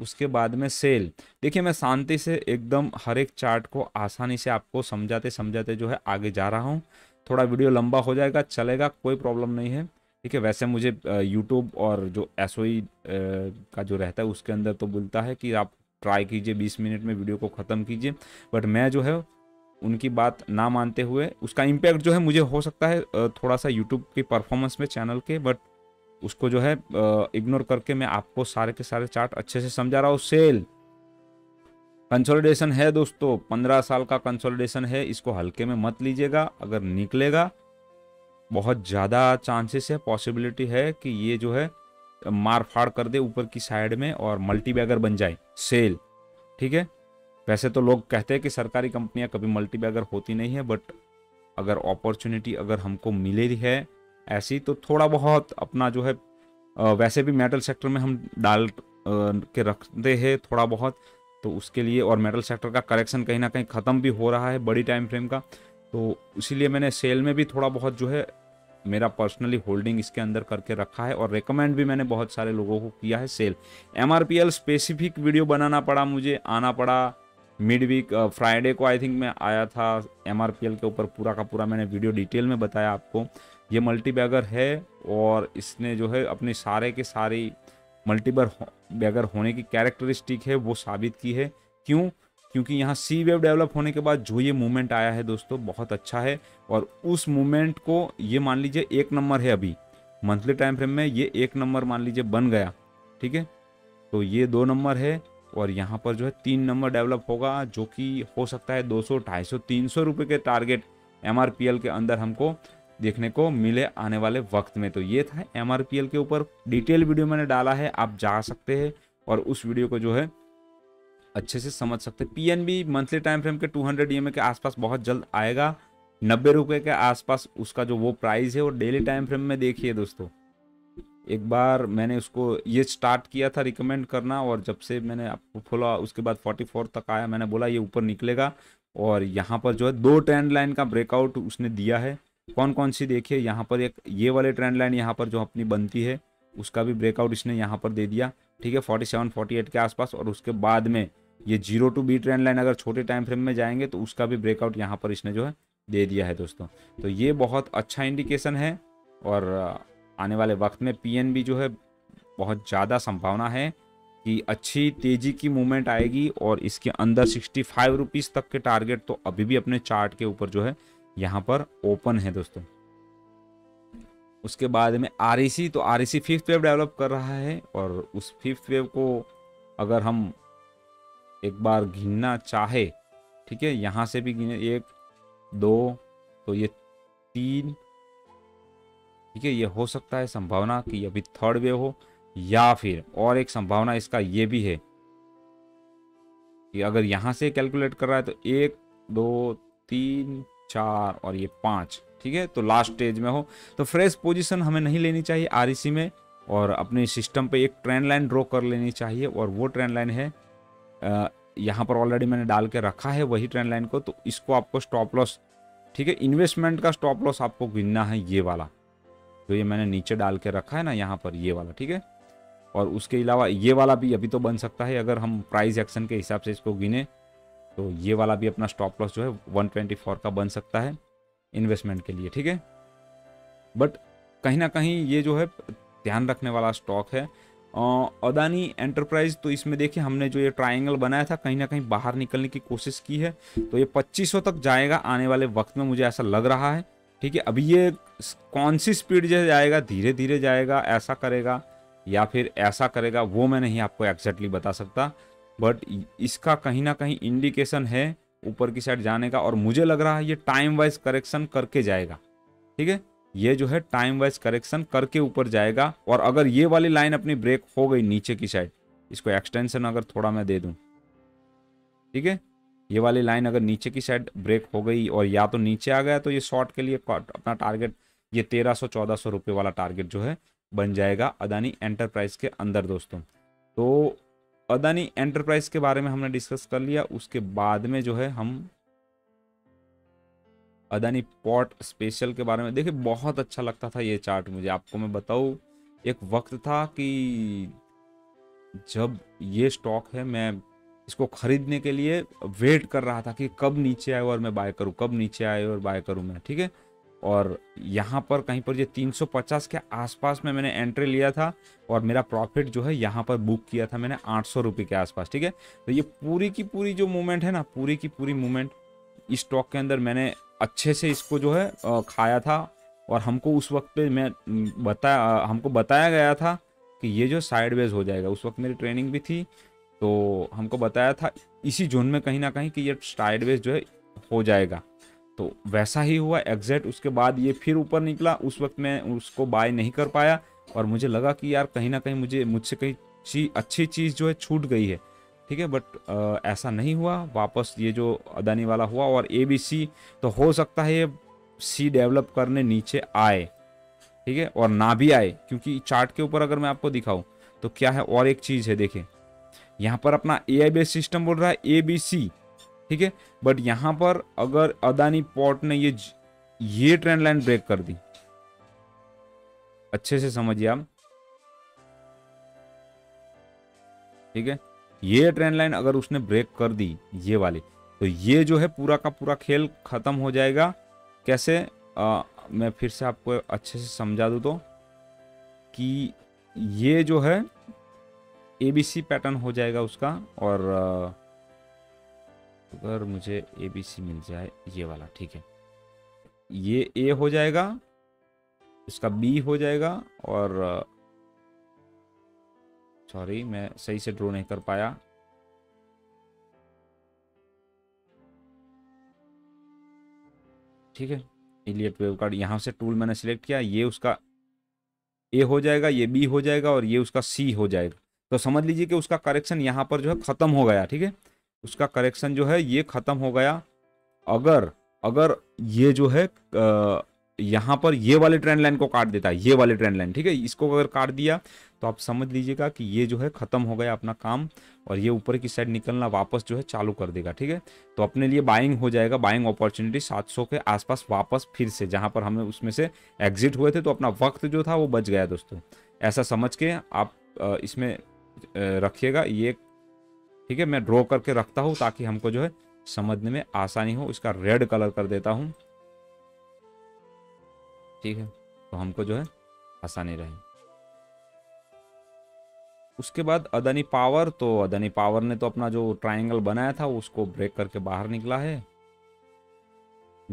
उसके बाद में सेल, देखिए मैं शांति से एकदम हर एक चार्ट को आसानी से आपको समझाते समझाते जो है आगे जा रहा हूँ। थोड़ा वीडियो लंबा हो जाएगा, चलेगा, कोई प्रॉब्लम नहीं है, ठीक है। वैसे मुझे YouTube और जो SOE का जो रहता है उसके अंदर तो बोलता है कि आप ट्राई कीजिए 20 मिनट में वीडियो को ख़त्म कीजिए, बट मैं जो है उनकी बात ना मानते हुए, उसका इम्पैक्ट जो है मुझे हो सकता है थोड़ा सा YouTube की परफॉर्मेंस में चैनल के, बट उसको जो है इग्नोर करके मैं आपको सारे के सारे चार्ट अच्छे से समझा रहा हूँ। सेल कंसोलिडेशन है दोस्तों, 15 साल का कंसोलिडेशन है, इसको हल्के में मत लीजिएगा। अगर निकलेगा बहुत ज़्यादा चांसेस है, पॉसिबिलिटी है कि ये जो है मार फाड़ कर दे ऊपर की साइड में और मल्टीबैगर बन जाए सेल, ठीक है। वैसे तो लोग कहते हैं कि सरकारी कंपनियां कभी मल्टीबैगर होती नहीं है, बट अगर अपॉर्चुनिटी अगर हमको मिले है ऐसी तो थोड़ा बहुत अपना जो है, वैसे भी मेटल सेक्टर में हम डाल के रखते हैं थोड़ा बहुत, तो उसके लिए, और मेटल सेक्टर का करेक्शन कहीं ना कहीं ख़त्म भी हो रहा है बड़ी टाइम फ्रेम का, तो इसीलिए मैंने सेल में भी थोड़ा बहुत जो है मेरा पर्सनली होल्डिंग इसके अंदर करके रखा है, और रेकमेंड भी मैंने बहुत सारे लोगों को किया है सेल। MRPL स्पेसिफिक वीडियो बनाना पड़ा मुझे, आना पड़ा मिड वीक फ्राइडे को आई थिंक मैं आया था। MRPL के ऊपर पूरा का पूरा मैंने वीडियो डिटेल में बताया आपको। ये मल्टीबैगर है और इसने जो है अपने सारे के सारे मल्टीबैगर होने की कैरेक्टरिस्टिक है वो साबित की है। क्यों? क्योंकि यहाँ सी वेव डेवलप होने के बाद जो ये मूवमेंट आया है दोस्तों बहुत अच्छा है, और उस मूवमेंट को ये मान लीजिए 1 नंबर है अभी मंथली टाइम फ्रेम में, ये 1 नंबर मान लीजिए बन गया, ठीक है। तो ये 2 नंबर है, और यहाँ पर जो है 3 नंबर डेवलप होगा जो कि हो सकता है 200, 250, 300 रुपये के टारगेट MRPL के अंदर हमको देखने को मिले आने वाले वक्त में। तो ये था MRPL के ऊपर डिटेल वीडियो मैंने डाला है, आप जा सकते हैं और उस वीडियो को जो है अच्छे से समझ सकते हैं। PNB मंथली टाइम फ्रेम के 200 EMA के आसपास बहुत जल्द आएगा, 90 रुपये के आसपास उसका जो वो प्राइस है। और डेली टाइम फ्रेम में देखिए दोस्तों, एक बार मैंने उसको ये स्टार्ट किया था रिकमेंड करना और जब से मैंने आपको फॉलो, उसके बाद 44 तक आया, मैंने बोला ये ऊपर निकलेगा। और यहाँ पर जो है 2 ट्रेंड लाइन का ब्रेकआउट उसने दिया है। कौन कौन सी देखिए, यहाँ पर एक ये वाले ट्रेंड लाइन यहाँ पर जो अपनी बनती है उसका भी ब्रेकआउट इसने यहाँ पर दे दिया, ठीक है, 47-48 के आसपास। और उसके बाद में ये 0 to B ट्रेंड लाइन अगर छोटे टाइम फ्रेम में जाएंगे तो उसका भी ब्रेकआउट यहाँ पर इसने जो है दे दिया है दोस्तों। तो ये बहुत अच्छा इंडिकेशन है और आने वाले वक्त में PNB जो है बहुत ज़्यादा संभावना है कि अच्छी तेज़ी की मूवमेंट आएगी और इसके अंदर 65 रुपीज़ तक के टारगेट तो अभी भी अपने चार्ट के ऊपर जो है यहाँ पर ओपन है दोस्तों। उसके बाद में REC, तो REC 5th वेव डेवलप कर रहा है और उस 5th वेव को अगर हम एक बार गिनना चाहे, ठीक है, यहाँ से भी गिने 1, 2, तो ये 3, ठीक है, ये हो सकता है संभावना कि अभी 3rd वेव हो, या फिर और एक संभावना इसका ये भी है कि अगर यहाँ से कैलकुलेट कर रहा है तो 1, 2, 3, 4 और ये 5, ठीक है, तो लास्ट स्टेज में हो। तो फ्रेश पोजीशन हमें नहीं लेनी चाहिए REC में और अपने सिस्टम पे एक ट्रेंड लाइन ड्रॉ कर लेनी चाहिए और वो ट्रेंड लाइन है यहाँ पर ऑलरेडी मैंने डाल के रखा है वही ट्रेंड लाइन को। तो इसको आपको स्टॉप लॉस, ठीक है, इन्वेस्टमेंट का स्टॉप लॉस आपको गिनना है ये वाला जो ये मैंने नीचे डाल के रखा है ना यहाँ पर, ये वाला, ठीक है। और उसके अलावा ये वाला भी अभी तो बन सकता है अगर हम प्राइस एक्शन के हिसाब से इसको गिने तो ये वाला भी अपना स्टॉप लॉस जो है 124 का बन सकता है इन्वेस्टमेंट के लिए, ठीक है। बट कहीं ना कहीं ये जो है ध्यान रखने वाला स्टॉक है। अदानी एंटरप्राइज, तो इसमें देखिए हमने जो ये ट्रायंगल बनाया था कहीं ना कहीं बाहर निकलने की कोशिश की है, तो ये 2500 तक जाएगा आने वाले वक्त में, मुझे ऐसा लग रहा है, ठीक है। अभी ये कौन सी स्पीड जो जाएगा, धीरे धीरे जाएगा, ऐसा करेगा या फिर ऐसा करेगा, वो मैं नहीं आपको एग्जैक्टली बता सकता, बट इसका कहीं ना कहीं इंडिकेशन है ऊपर की साइड जाने का। और मुझे लग रहा है ये टाइम वाइज करेक्शन करके जाएगा, ठीक है, ये जो है टाइम वाइज करेक्शन करके ऊपर जाएगा। और अगर ये वाली लाइन अपनी ब्रेक हो गई नीचे की साइड, इसको एक्सटेंशन अगर थोड़ा मैं दे दूँ, ठीक है, ये वाली लाइन अगर नीचे की साइड ब्रेक हो गई और या तो नीचे आ गया तो ये शॉर्ट के लिए अपना टारगेट ये 1300-1400 रुपये वाला टारगेट जो है बन जाएगा अदानी एंटरप्राइज के अंदर दोस्तों। तो अदानी एंटरप्राइज के बारे में हमने डिस्कस कर लिया। उसके बाद में जो है हम अदानी पोर्ट स्पेशल के बारे में, देखिए बहुत अच्छा लगता था ये चार्ट मुझे, आपको मैं बताऊँ, एक वक्त था कि जब ये स्टॉक है मैं इसको खरीदने के लिए वेट कर रहा था कि कब नीचे आए और मैं बाय करूं, कब नीचे आए और बाय करूं मैं, ठीक है। और यहाँ पर कहीं पर ये 350 के आसपास में मैंने एंट्री लिया था और मेरा प्रॉफिट जो है यहाँ पर बुक किया था मैंने 800 रुपये के आसपास, ठीक है। तो ये पूरी की पूरी जो मूवमेंट है ना, पूरी की पूरी मूवमेंट इस स्टॉक के अंदर मैंने अच्छे से इसको जो है खाया था। और हमको उस वक्त पे हमको बताया गया था कि ये जो साइडवेज हो जाएगा, उस वक्त मेरी ट्रेनिंग भी थी तो हमको बताया था इसी जोन में कहीं ना कहीं कि ये साइडवेज जो है हो जाएगा, तो वैसा ही हुआ एग्जैक्ट। उसके बाद ये फिर ऊपर निकला, उस वक्त मैं उसको बाय नहीं कर पाया और मुझे लगा कि यार कहीं ना कहीं मुझसे कहीं अच्छी चीज़ जो है छूट गई है, ठीक है, बट ऐसा नहीं हुआ। वापस ये जो अदानी वाला हुआ और ABC, तो हो सकता है ये C डेवलप करने नीचे आए, ठीक है, और ना भी आए, क्योंकि चार्ट के ऊपर अगर मैं आपको दिखाऊँ तो क्या है। और एक चीज़ है, देखिए यहाँ पर अपना AI बेस सिस्टम बोल रहा है ABC, ठीक है, बट यहाँ पर अगर अदानी पोर्ट ने ये ट्रेंड लाइन ब्रेक कर दी, अच्छे से समझिए आप, ठीक है, ये ट्रेंड लाइन अगर उसने ब्रेक कर दी ये वाली, तो ये जो है पूरा का पूरा खेल खत्म हो जाएगा। कैसे मैं फिर से आपको अच्छे से समझा दूं तो कि ये जो है ABC पैटर्न हो जाएगा उसका। और अगर मुझे ABC मिल जाए ये वाला, ठीक है, ये A हो जाएगा, इसका B हो जाएगा और सॉरी मैं सही से ड्रॉ नहीं कर पाया, ठीक है, एलियट वेव कार्ड यहाँ से टूल मैंने सिलेक्ट किया, ये उसका ए हो जाएगा, ये बी हो जाएगा और ये उसका सी हो जाएगा। तो समझ लीजिए कि उसका करेक्शन यहाँ पर जो है ख़त्म हो गया। ठीक है, उसका करेक्शन जो है ये ख़त्म हो गया। अगर ये जो है यहाँ पर ये वाले ट्रेंड लाइन को काट देता है, ये वाले ट्रेंड लाइन, ठीक है, इसको अगर काट दिया तो आप समझ लीजिएगा कि ये जो है ख़त्म हो गया अपना काम और ये ऊपर की साइड निकलना वापस जो है चालू कर देगा। ठीक है, तो अपने लिए बाइंग हो जाएगा, बाइंग अपॉर्चुनिटी 700 के आसपास वापस फिर से, जहाँ पर हमें उसमें से एग्जिट हुए थे तो अपना वक्त जो था वो बच गया दोस्तों। ऐसा समझ के आप इसमें रखिएगा ये, ठीक है, मैं ड्रॉ करके रखता हूँ ताकि हमको जो है समझने में आसानी हो। इसका रेड कलर कर देता हूँ, ठीक है, तो हमको जो है आसानी रहे। उसके बाद अदानी पावर, तो अदानी पावर ने तो अपना जो ट्रायंगल बनाया था उसको ब्रेक करके बाहर निकला है।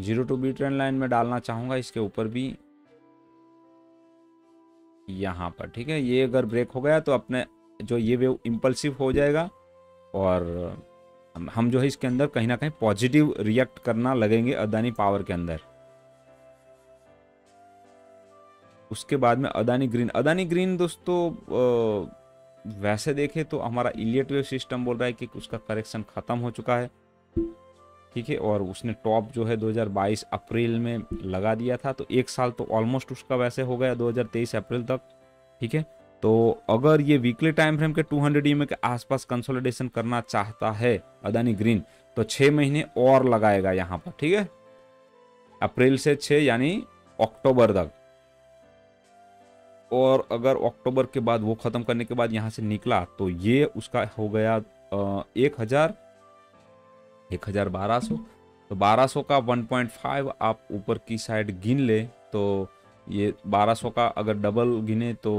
0 to B ट्रेंड लाइन में डालना चाहूँगा, इसके ऊपर भी यहाँ पर, ठीक है, ये अगर ब्रेक हो गया तो अपने जो ये वेव इम्पल्सिव हो जाएगा और हम जो है इसके अंदर कहीं ना कहीं पॉजिटिव रिएक्ट करना लगेंगे अदानी पावर के अंदर। उसके बाद में अदानी ग्रीन, अदानी ग्रीन दोस्तों वैसे देखें तो हमारा एलियट वेव सिस्टम बोल रहा है कि उसका करेक्शन ख़त्म हो चुका है, ठीक है, और उसने टॉप जो है 2022 अप्रैल में लगा दिया था, तो एक साल तो ऑलमोस्ट उसका वैसे हो गया 2023 अप्रैल तक। ठीक है, तो अगर ये वीकली टाइम फ्रेम के 200 EMA के आसपास कंसोलिडेशन करना चाहता है अदानी ग्रीन तो 6 महीने और लगाएगा यहाँ पर, ठीक है, अप्रैल से 6 यानी अक्टूबर तक। और अगर अक्टूबर के बाद वो ख़त्म करने के बाद यहाँ से निकला तो ये उसका हो गया 1200, तो 1200 का 1.5 आप ऊपर की साइड गिन ले तो ये 1200 का अगर डबल गिने तो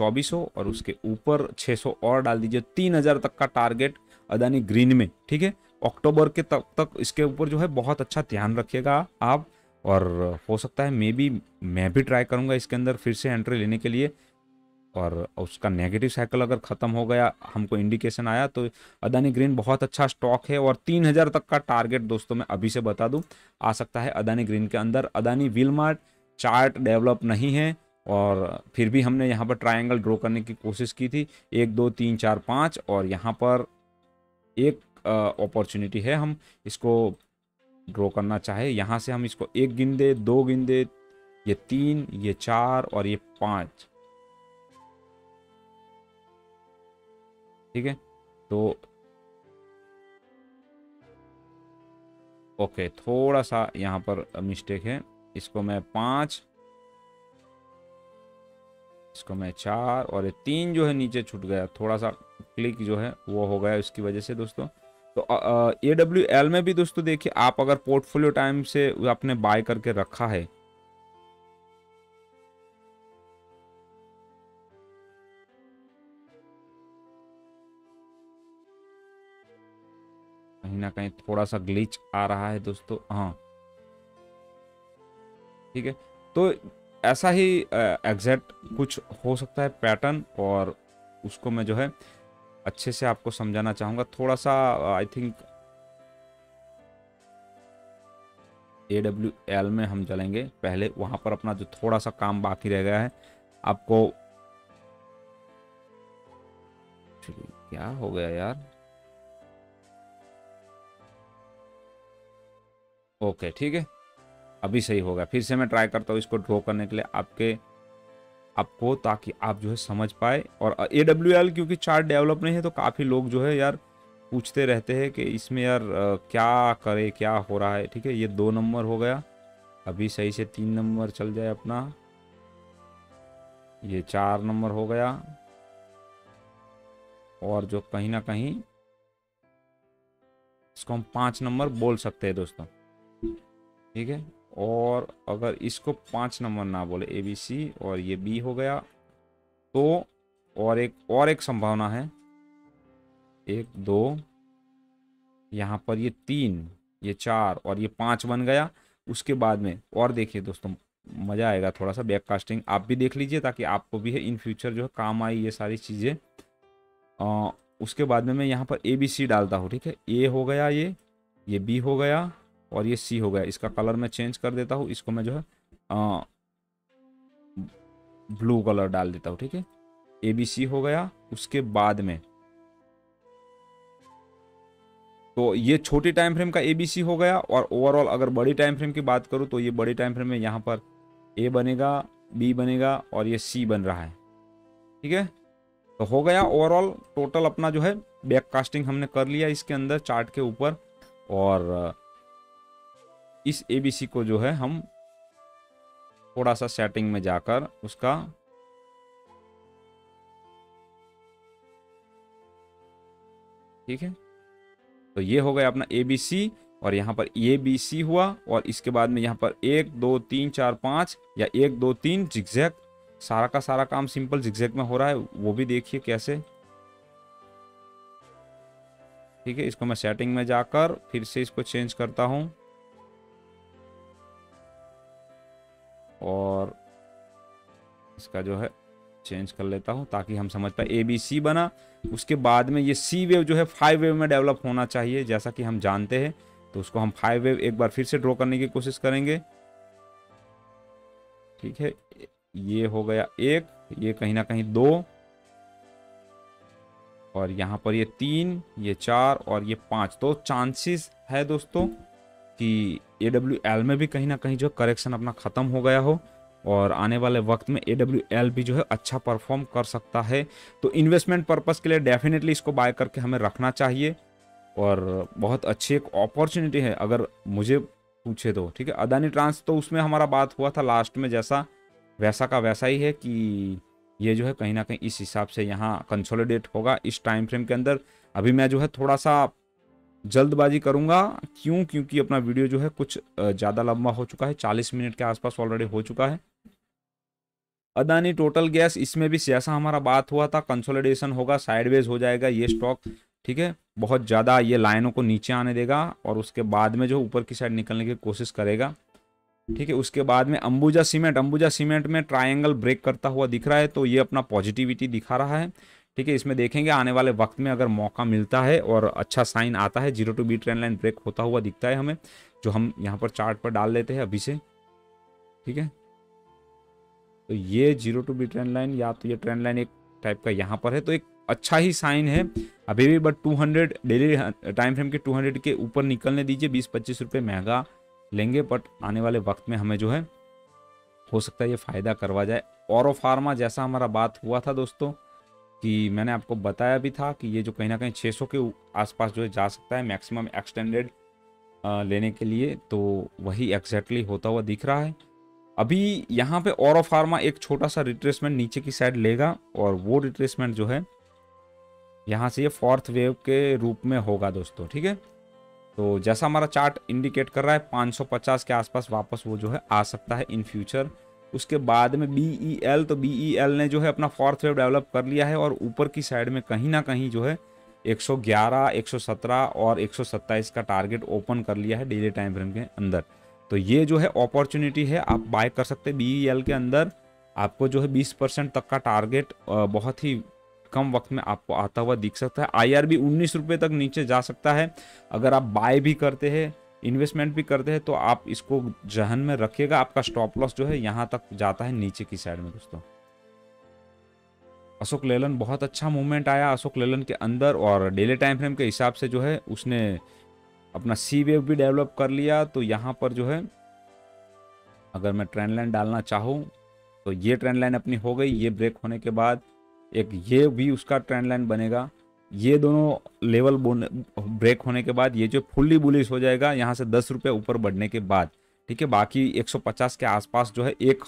2400 और उसके ऊपर 600 और डाल दीजिए, 3000 तक का टारगेट अदानी ग्रीन में, ठीक है, अक्टूबर के तक इसके ऊपर जो है बहुत अच्छा ध्यान रखिएगा आप। और हो सकता है मैं भी ट्राई करूंगा इसके अंदर फिर से एंट्री लेने के लिए, और उसका नेगेटिव साइकिल अगर ख़त्म हो गया, हमको इंडिकेशन आया तो अदानी ग्रीन बहुत अच्छा स्टॉक है। और 3000 तक का टारगेट दोस्तों मैं अभी से बता दूं आ सकता है अदानी ग्रीन के अंदर। अदानी विलमार्ट चार्ट डेवलप नहीं है और फिर भी हमने यहाँ पर ट्रायंगल ड्रॉ करने की कोशिश की थी, 1 2 3 4 5 और यहाँ पर एक अपॉर्चुनिटी है, हम इसको ड्रॉ करना चाहे, यहाँ से हम इसको 1 गिन दे, 2 गिन दे, ये 3, ये 4 और ये 5, ठीक है, तो ओके थोड़ा सा यहाँ पर मिस्टेक है, इसको मैं 5, इसको मैं 4 और ये 3 जो है नीचे छूट गया, थोड़ा सा क्लिक जो है वो हो गया इसकी वजह से दोस्तों। तो AWL में भी दोस्तों देखिए, आप अगर पोर्टफोलियो टाइम से आपने बाय करके रखा है, कहीं ना कहीं थोड़ा सा ग्लिच आ रहा है दोस्तों, हाँ ठीक है, तो ऐसा ही एग्जैक्ट कुछ हो सकता है पैटर्न और उसको मैं जो है अच्छे से आपको समझाना चाहूँगा। थोड़ा सा आई थिंक AWL में हम चलेंगे पहले, वहाँ पर अपना जो थोड़ा सा काम बाकी रह गया है आपको, क्या हो गया यार, ओके ठीक है, अभी सही होगा, फिर से मैं ट्राई करता हूँ इसको ड्रॉ करने के लिए आपको ताकि आप जो है समझ पाए। और AWL क्योंकि चार्ट डेवलप नहीं है तो काफ़ी लोग जो है यार पूछते रहते हैं कि इसमें यार क्या करे, क्या हो रहा है, ठीक है, ये 2 नंबर हो गया, अभी सही से 3 नंबर चल जाए अपना, ये 4 नंबर हो गया, और जो कहीं ना कहीं इसको हम 5 नंबर बोल सकते हैं दोस्तों, ठीक है, और अगर इसको 5 नंबर ना बोले, ABC और ये B हो गया, तो और एक संभावना है, 1 2 यहाँ पर ये 3, ये 4 और ये 5 बन गया। उसके बाद में और देखिए दोस्तों मज़ा आएगा, थोड़ा सा बैक कास्टिंग आप भी देख लीजिए ताकि आपको भी है इन फ्यूचर जो है काम आई ये सारी चीज़ें। उसके बाद में मैं यहाँ पर ABC डालता हूँ, ठीक है, A हो गया, ये B हो गया और ये सी हो गया। इसका कलर मैं चेंज कर देता हूँ, इसको मैं जो है ब्लू कलर डाल देता हूँ, ठीक है। ए बी सी हो गया। उसके बाद में तो ये छोटी टाइम फ्रेम का ए बी सी हो गया। और ओवरऑल अगर बड़ी टाइम फ्रेम की बात करूँ तो ये बड़ी टाइम फ्रेम में यहाँ पर ए बनेगा, बी बनेगा और ये सी बन रहा है, ठीक है। तो हो गया ओवरऑल टोटल अपना जो है बैक कास्टिंग हमने कर लिया इसके अंदर चार्ट के ऊपर। और इस ए बी सी को जो है हम थोड़ा सा सेटिंग में जाकर उसका ठीक है, तो ये हो गया अपना ए बी सी और यहाँ पर ए बी सी हुआ। और इसके बाद में यहाँ पर 1 2 3 4 5 या 1 2 3 जिगजैग, सारा का सारा काम सिंपल जिगजैग में हो रहा है, वो भी देखिए कैसे, ठीक है। इसको मैं सेटिंग में जाकर फिर से इसको चेंज करता हूं और इसका जो है चेंज कर लेता हूं ताकि हम समझ पाए। ए बी सी बना, उसके बाद में ये सी वेव जो है 5 वेव में डेवलप होना चाहिए जैसा कि हम जानते हैं, तो उसको हम 5 वेव एक बार फिर से ड्रॉ करने की कोशिश करेंगे, ठीक है। ये हो गया 1, ये कहीं ना कहीं 2 और यहाँ पर ये 3, ये 4 और ये 5। तो चांसेस है दोस्तों कि ए डब्ल्यू एल में भी कहीं ना कहीं जो करेक्शन अपना ख़त्म हो गया हो और आने वाले वक्त में ए डब्ल्यू एल भी जो है अच्छा परफॉर्म कर सकता है। तो इन्वेस्टमेंट पर्पस के लिए डेफिनेटली इसको बाय करके हमें रखना चाहिए और बहुत अच्छी एक अपॉर्चुनिटी है अगर मुझे पूछे तो, ठीक है। अदानी ट्रांस तो उसमें हमारा बात हुआ था लास्ट में, जैसा वैसा का वैसा ही है कि ये जो है कहीं ना कहीं इस हिसाब से यहाँ कंसोलिडेट होगा इस टाइम फ्रेम के अंदर। अभी मैं जो है थोड़ा सा जल्दबाजी करूंगा, क्योंकि अपना वीडियो जो है कुछ ज़्यादा लंबा हो चुका है, 40 मिनट के आसपास ऑलरेडी हो चुका है। अदानी टोटल गैस, इसमें भी जैसा हमारा बात हुआ था कंसोलिडेशन होगा, साइडवेज हो जाएगा ये स्टॉक, ठीक है। बहुत ज़्यादा ये लाइनों को नीचे आने देगा और उसके बाद में जो ऊपर की साइड निकलने की कोशिश करेगा, ठीक है। उसके बाद में अंबुजा सीमेंट में ट्रायंगल ब्रेक करता हुआ दिख रहा है, तो ये अपना पॉजिटिविटी दिखा रहा है, ठीक है। इसमें देखेंगे आने वाले वक्त में अगर मौका मिलता है और अच्छा साइन आता है, 0 to B trend line break होता हुआ दिखता है हमें, जो हम यहाँ पर चार्ट पर डाल लेते हैं अभी से, ठीक है। तो ये 0 to B ट्रेंड लाइन या तो ये ट्रेंड लाइन एक टाइप का यहाँ पर है, तो एक अच्छा ही साइन है अभी भी। बट 200 डेली टाइम फ्रेम के 200 के ऊपर निकलने दीजिए, 20-25 रुपये महंगा लेंगे, बट आने वाले वक्त में हमें जो है हो सकता है ये फ़ायदा करवा जाए। और फार्मा, जैसा हमारा बात हुआ था दोस्तों कि मैंने आपको बताया भी था कि ये जो कहीं ना कहीं 600 के आसपास जो है जा सकता है मैक्सिमम एक्सटेंडेड लेने के लिए, तो वही एग्जैक्टली होता हुआ दिख रहा है अभी यहाँ पे। और फार्मा एक छोटा सा रिट्रेसमेंट नीचे की साइड लेगा और वो रिट्रेसमेंट जो है यहाँ से ये 4th वेव के रूप में होगा दोस्तों, ठीक है। तो जैसा हमारा चार्ट इंडिकेट कर रहा है 550 के आसपास वापस वो जो है आ सकता है इन फ्यूचर। उसके बाद में BEL, तो BEL ने जो है अपना 4th वेव डेवलप कर लिया है और ऊपर की साइड में कहीं ना कहीं जो है 111, 117 और 127 का टारगेट ओपन कर लिया है डेली टाइम फ्रेम के अंदर। तो ये जो है अपॉर्चुनिटी है, आप बाय कर सकते हैं। BEL के अंदर आपको जो है 20% तक का टारगेट बहुत ही कम वक्त में आपको आता हुआ दिख सकता है। IRB 19 रुपये तक नीचे जा सकता है। अगर आप बाय भी करते हैं, इन्वेस्टमेंट भी करते हैं, तो आप इसको जहन में रखिएगा। आपका स्टॉप लॉस जो है यहाँ तक जाता है नीचे की साइड में दोस्तों। अशोक लेलन, बहुत अच्छा मूवमेंट आया अशोक लेलन के अंदर और डेली टाइम फ्रेम के हिसाब से जो है उसने अपना सी वेव भी डेवलप कर लिया। तो यहाँ पर जो है अगर मैं ट्रेंड लाइन डालना चाहूँ तो ये ट्रेंड लाइन अपनी हो गई, ये ब्रेक होने के बाद एक ये भी उसका ट्रेंड लाइन बनेगा। ये दोनों लेवल ब्रेक होने के बाद ये जो फुल्ली बुलिश हो जाएगा यहाँ से 10 रुपये ऊपर बढ़ने के बाद, ठीक है। बाकी 150 के आसपास जो है एक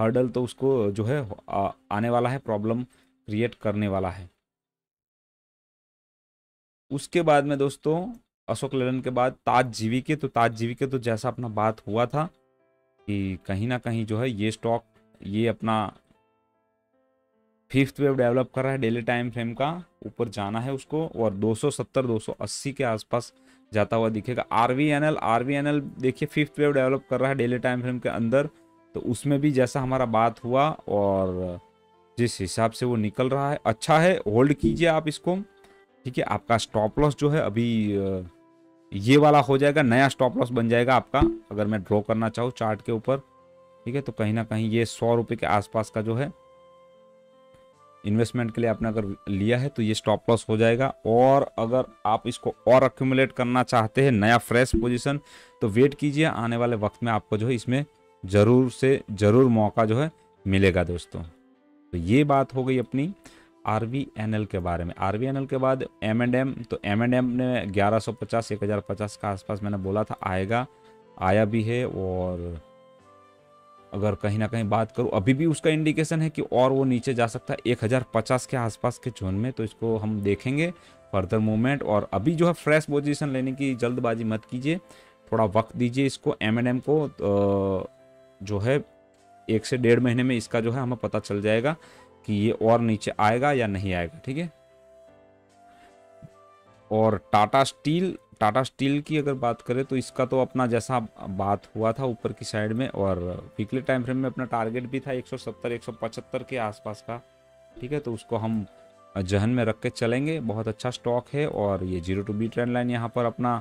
हर्डल तो उसको जो है आने वाला है, प्रॉब्लम क्रिएट करने वाला है। उसके बाद में दोस्तों अशोक लेलन के बाद ताज जीवी के तो जैसा अपना बात हुआ था कि कहीं ना कहीं जो है ये स्टॉक ये अपना 5th वेव डेवलप कर रहा है डेली टाइम फ्रेम का, ऊपर जाना है उसको और 270 280 के आसपास जाता हुआ दिखेगा। आरवी एन एल देखिए 5th वेव डेवलप कर रहा है डेली टाइम फ्रेम के अंदर, तो उसमें भी जैसा हमारा बात हुआ और जिस हिसाब से वो निकल रहा है अच्छा है, होल्ड कीजिए आप इसको, ठीक है। आपका स्टॉप लॉस जो है अभी ये वाला हो जाएगा नया स्टॉप लॉस बन जाएगा आपका, अगर मैं ड्रॉ करना चाहूँ चार्ट के ऊपर, ठीक है। तो कहीं ना कहीं ये 100 रुपये के आसपास का जो है इन्वेस्टमेंट के लिए आपने अगर लिया है तो ये स्टॉप लॉस हो जाएगा। और अगर आप इसको और एक्यूमुलेट करना चाहते हैं नया फ्रेश पोजीशन, तो वेट कीजिए, आने वाले वक्त में आपको जो है इसमें ज़रूर से ज़रूर मौका जो है मिलेगा दोस्तों। तो ये बात हो गई अपनी RVNL के बारे में। RVNL के बाद M&M, तो M&M ने 1150 1050 के आसपास मैंने बोला था आएगा, आया भी है। और अगर कहीं ना कहीं बात करूं, अभी भी उसका इंडिकेशन है कि और वो नीचे जा सकता है 1050 के आसपास के जोन में। तो इसको हम देखेंगे फर्दर मूवमेंट, और अभी जो है फ्रेश पोजीशन लेने की जल्दबाजी मत कीजिए, थोड़ा वक्त दीजिए इसको M&M को। तो जो है 1 से 1.5 महीने में इसका जो है हमें पता चल जाएगा कि ये और नीचे आएगा या नहीं आएगा, ठीक है। और टाटा स्टील की अगर बात करें तो इसका तो अपना जैसा बात हुआ था ऊपर की साइड में, और वीकली टाइम फ्रेम में अपना टारगेट भी था 170 175 के आसपास का, ठीक है। तो उसको हम जहन में रख के चलेंगे, बहुत अच्छा स्टॉक है। और ये 0 to B ट्रेंड लाइन यहाँ पर अपना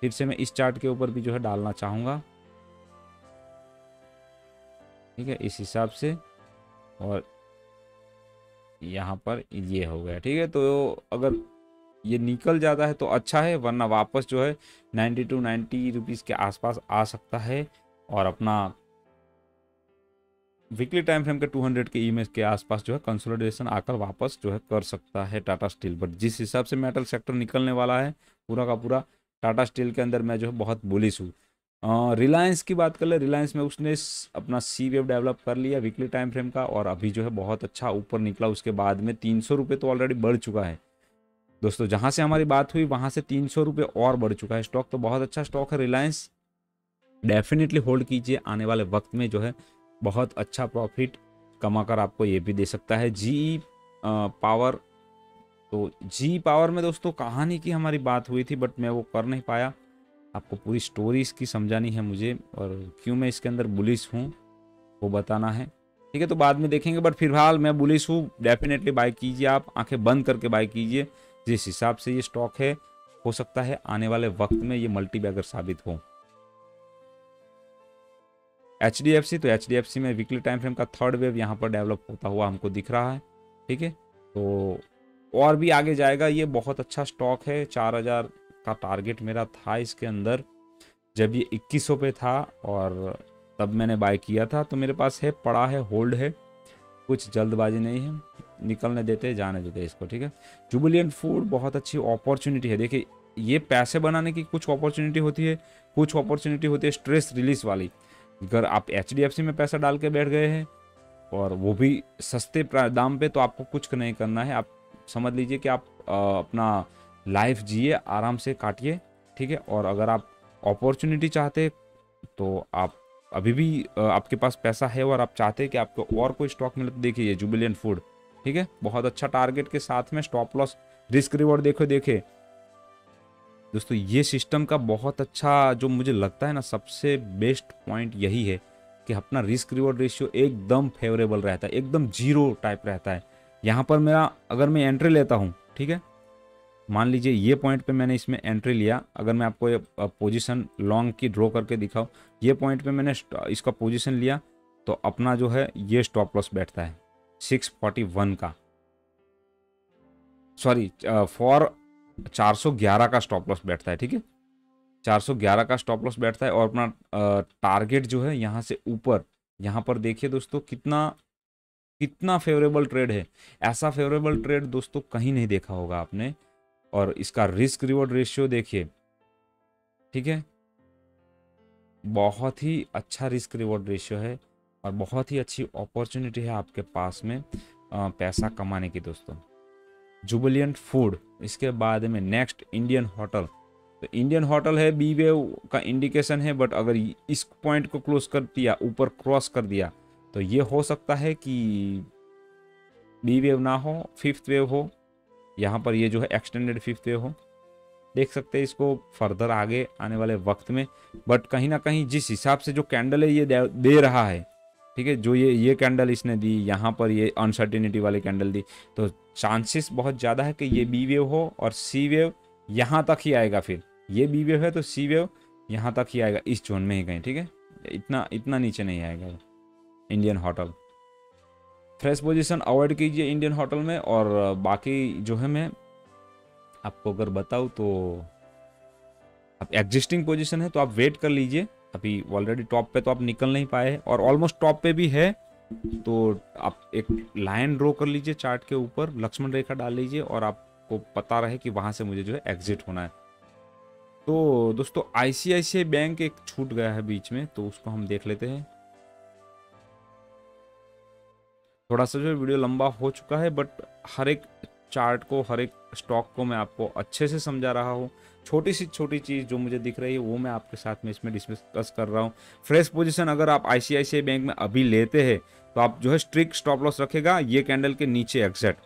फिर से मैं इस चार्ट के ऊपर भी जो है डालना चाहूँगा, ठीक है, इस हिसाब से। और यहाँ पर ये हो गया, ठीक है। तो अगर ये निकल जाता है तो अच्छा है, वरना वापस जो है 90 to 90 रुपीज़ के आसपास आ सकता है। और अपना वीकली टाइम फ्रेम के 200 के ईएमएस के आसपास जो है कंसोलिडेशन आकर वापस जो है कर सकता है टाटा स्टील पर। जिस हिसाब से मेटल सेक्टर निकलने वाला है पूरा का पूरा, टाटा स्टील के अंदर मैं जो है बहुत बुलिश हूँ। रिलायंस की बात कर ले, रिलायंस में उसने अपना सी वेव डेवलप कर लिया वीकली टाइम फ्रेम का, और अभी जो है बहुत अच्छा ऊपर निकला। उसके बाद में 300 रुपये तो ऑलरेडी बढ़ चुका है दोस्तों, जहां से हमारी बात हुई वहां से 300 रुपये और बढ़ चुका है स्टॉक। तो बहुत अच्छा स्टॉक है रिलायंस, डेफिनेटली होल्ड कीजिए, आने वाले वक्त में जो है बहुत अच्छा प्रॉफिट कमाकर आपको ये भी दे सकता है। जी पावर, तो जी पावर में दोस्तों कहानी की हमारी बात हुई थी, बट मैं वो कर नहीं पाया, आपको पूरी स्टोरी इसकी समझानी है मुझे, और क्यों मैं इसके अंदर बुलिश हूँ वो बताना है, ठीक है। तो बाद में देखेंगे, बट फिलहाल मैं बुलिश हूँ, डेफिनेटली बाय कीजिए, आप आंखें बंद करके बाय कीजिए। जिस हिसाब से ये स्टॉक है, हो सकता है आने वाले वक्त में ये मल्टी बैगर साबित हो। HDFC, तो HDFC में वीकली टाइम फ्रेम का 3rd वेव यहाँ पर डेवलप होता हुआ हमको दिख रहा है, ठीक है। तो और भी आगे जाएगा, ये बहुत अच्छा स्टॉक है। 4000 का टारगेट मेरा था इसके अंदर, जब ये 2100 पे था और तब मैंने बाय किया था, तो मेरे पास है, पड़ा है, होल्ड है, कुछ जल्दबाजी नहीं है, निकलने देते जाने देते इसको, ठीक है। जुबिलियन फूड बहुत अच्छी अपॉर्चुनिटी है। देखिए ये पैसे बनाने की कुछ अपॉर्चुनिटी होती है, कुछ अपॉर्चुनिटी होती है स्ट्रेस रिलीज वाली। अगर आप HDFC में पैसा डाल के बैठ गए हैं और वो भी सस्ते दाम पे, तो आपको कुछ नहीं करना है। आप समझ लीजिए कि आप अपना लाइफ जिए, आराम से काटिए, ठीक है। और अगर आप अपॉर्चुनिटी चाहते तो आप अभी भी आपके पास पैसा है और आप चाहते कि आपको और कोई स्टॉक मिले, तो देखिए ये जुबिलियन फूड, ठीक है, बहुत अच्छा टारगेट के साथ में। स्टॉप लॉस रिस्क रिवॉर्ड देखे दोस्तों, ये सिस्टम का बहुत अच्छा जो मुझे लगता है ना सबसे बेस्ट पॉइंट यही है कि अपना रिस्क रिवॉर्ड रेशियो एकदम फेवरेबल रहता है, एकदम जीरो टाइप रहता है। यहाँ पर मेरा अगर मैं एंट्री लेता हूँ, ठीक है, मान लीजिए ये पॉइंट पे मैंने इसमें एंट्री लिया, अगर मैं आपको ये पोजीशन लॉन्ग की ड्रॉ करके दिखाऊँ, ये पॉइंट पे मैंने इसका पोजीशन लिया, तो अपना जो है ये स्टॉप लॉस बैठता है 641 का, सॉरी 411 का स्टॉप लॉस बैठता है, ठीक है, 411 का स्टॉप लॉस बैठता है। और अपना टारगेट जो है यहाँ से ऊपर, यहाँ पर देखिए दोस्तों कितना फेवरेबल ट्रेड है। ऐसा फेवरेबल ट्रेड दोस्तों कहीं नहीं देखा होगा आपने। और इसका रिस्क रिवॉर्ड रेशियो देखिए, ठीक है, बहुत ही अच्छा रिस्क रिवॉर्ड रेशियो है और बहुत ही अच्छी अपॉर्चुनिटी है आपके पास में पैसा कमाने की दोस्तों। जुबिलियन फूड, इसके बाद में नेक्स्ट इंडियन होटल, तो इंडियन होटल है, बी वेव का इंडिकेशन है, बट अगर इस पॉइंट को क्लोज कर दिया, ऊपर क्रॉस कर दिया, तो ये हो सकता है कि बी वेव ना हो, 5th वेव हो। यहाँ पर ये जो है एक्सटेंडेड 5th वेव हो, देख सकते हैं इसको फर्दर आगे आने वाले वक्त में। बट कहीं ना कहीं जिस हिसाब से जो कैंडल है ये दे रहा है, ठीक है, जो ये कैंडल इसने दी, यहाँ पर ये अनसर्टिनिटी वाली कैंडल दी, तो चांसेस बहुत ज़्यादा है कि ये बी वेव हो और सी वेव यहाँ तक ही आएगा, फिर ये बी वेव है तो सी वेव यहाँ तक ही आएगा, इस जोन में ही कहीं, ठीक है, इतना नीचे नहीं आएगा। Indian hotel fresh position avoid कीजिए इंडियन होटल में, और बाकी जो है मैं आपको अगर बताऊँ तो आप एग्जिस्टिंग पोजीशन है तो आप वेट कर लीजिए, अभी ऑलरेडी टॉप पे तो आप निकल नहीं पाए और ऑलमोस्ट टॉप पे भी है, तो आप एक लाइन ड्रॉ कर लीजिए चार्ट के ऊपर, लक्ष्मण रेखा डाल लीजिए और आपको पता रहे कि वहाँ से मुझे जो है एग्जिट होना है। तो दोस्तों आईसीआईसीआई बैंक एक छूट गया है बीच में, तो उसको हम देख लेते हैं। थोड़ा सा जो है वीडियो लंबा हो चुका है, बट हर एक चार्ट को, हर एक स्टॉक को मैं आपको अच्छे से समझा रहा हूँ। छोटी सी छोटी चीज़ जो मुझे दिख रही है वो मैं आपके साथ में इसमें डिस्कस कर रहा हूँ। फ्रेश पोजीशन अगर आप आईसीआईसीआई बैंक में अभी लेते हैं तो आप जो है स्ट्रिक्ट स्टॉप लॉस रखेगा, ये कैंडल के नीचे एग्जिट,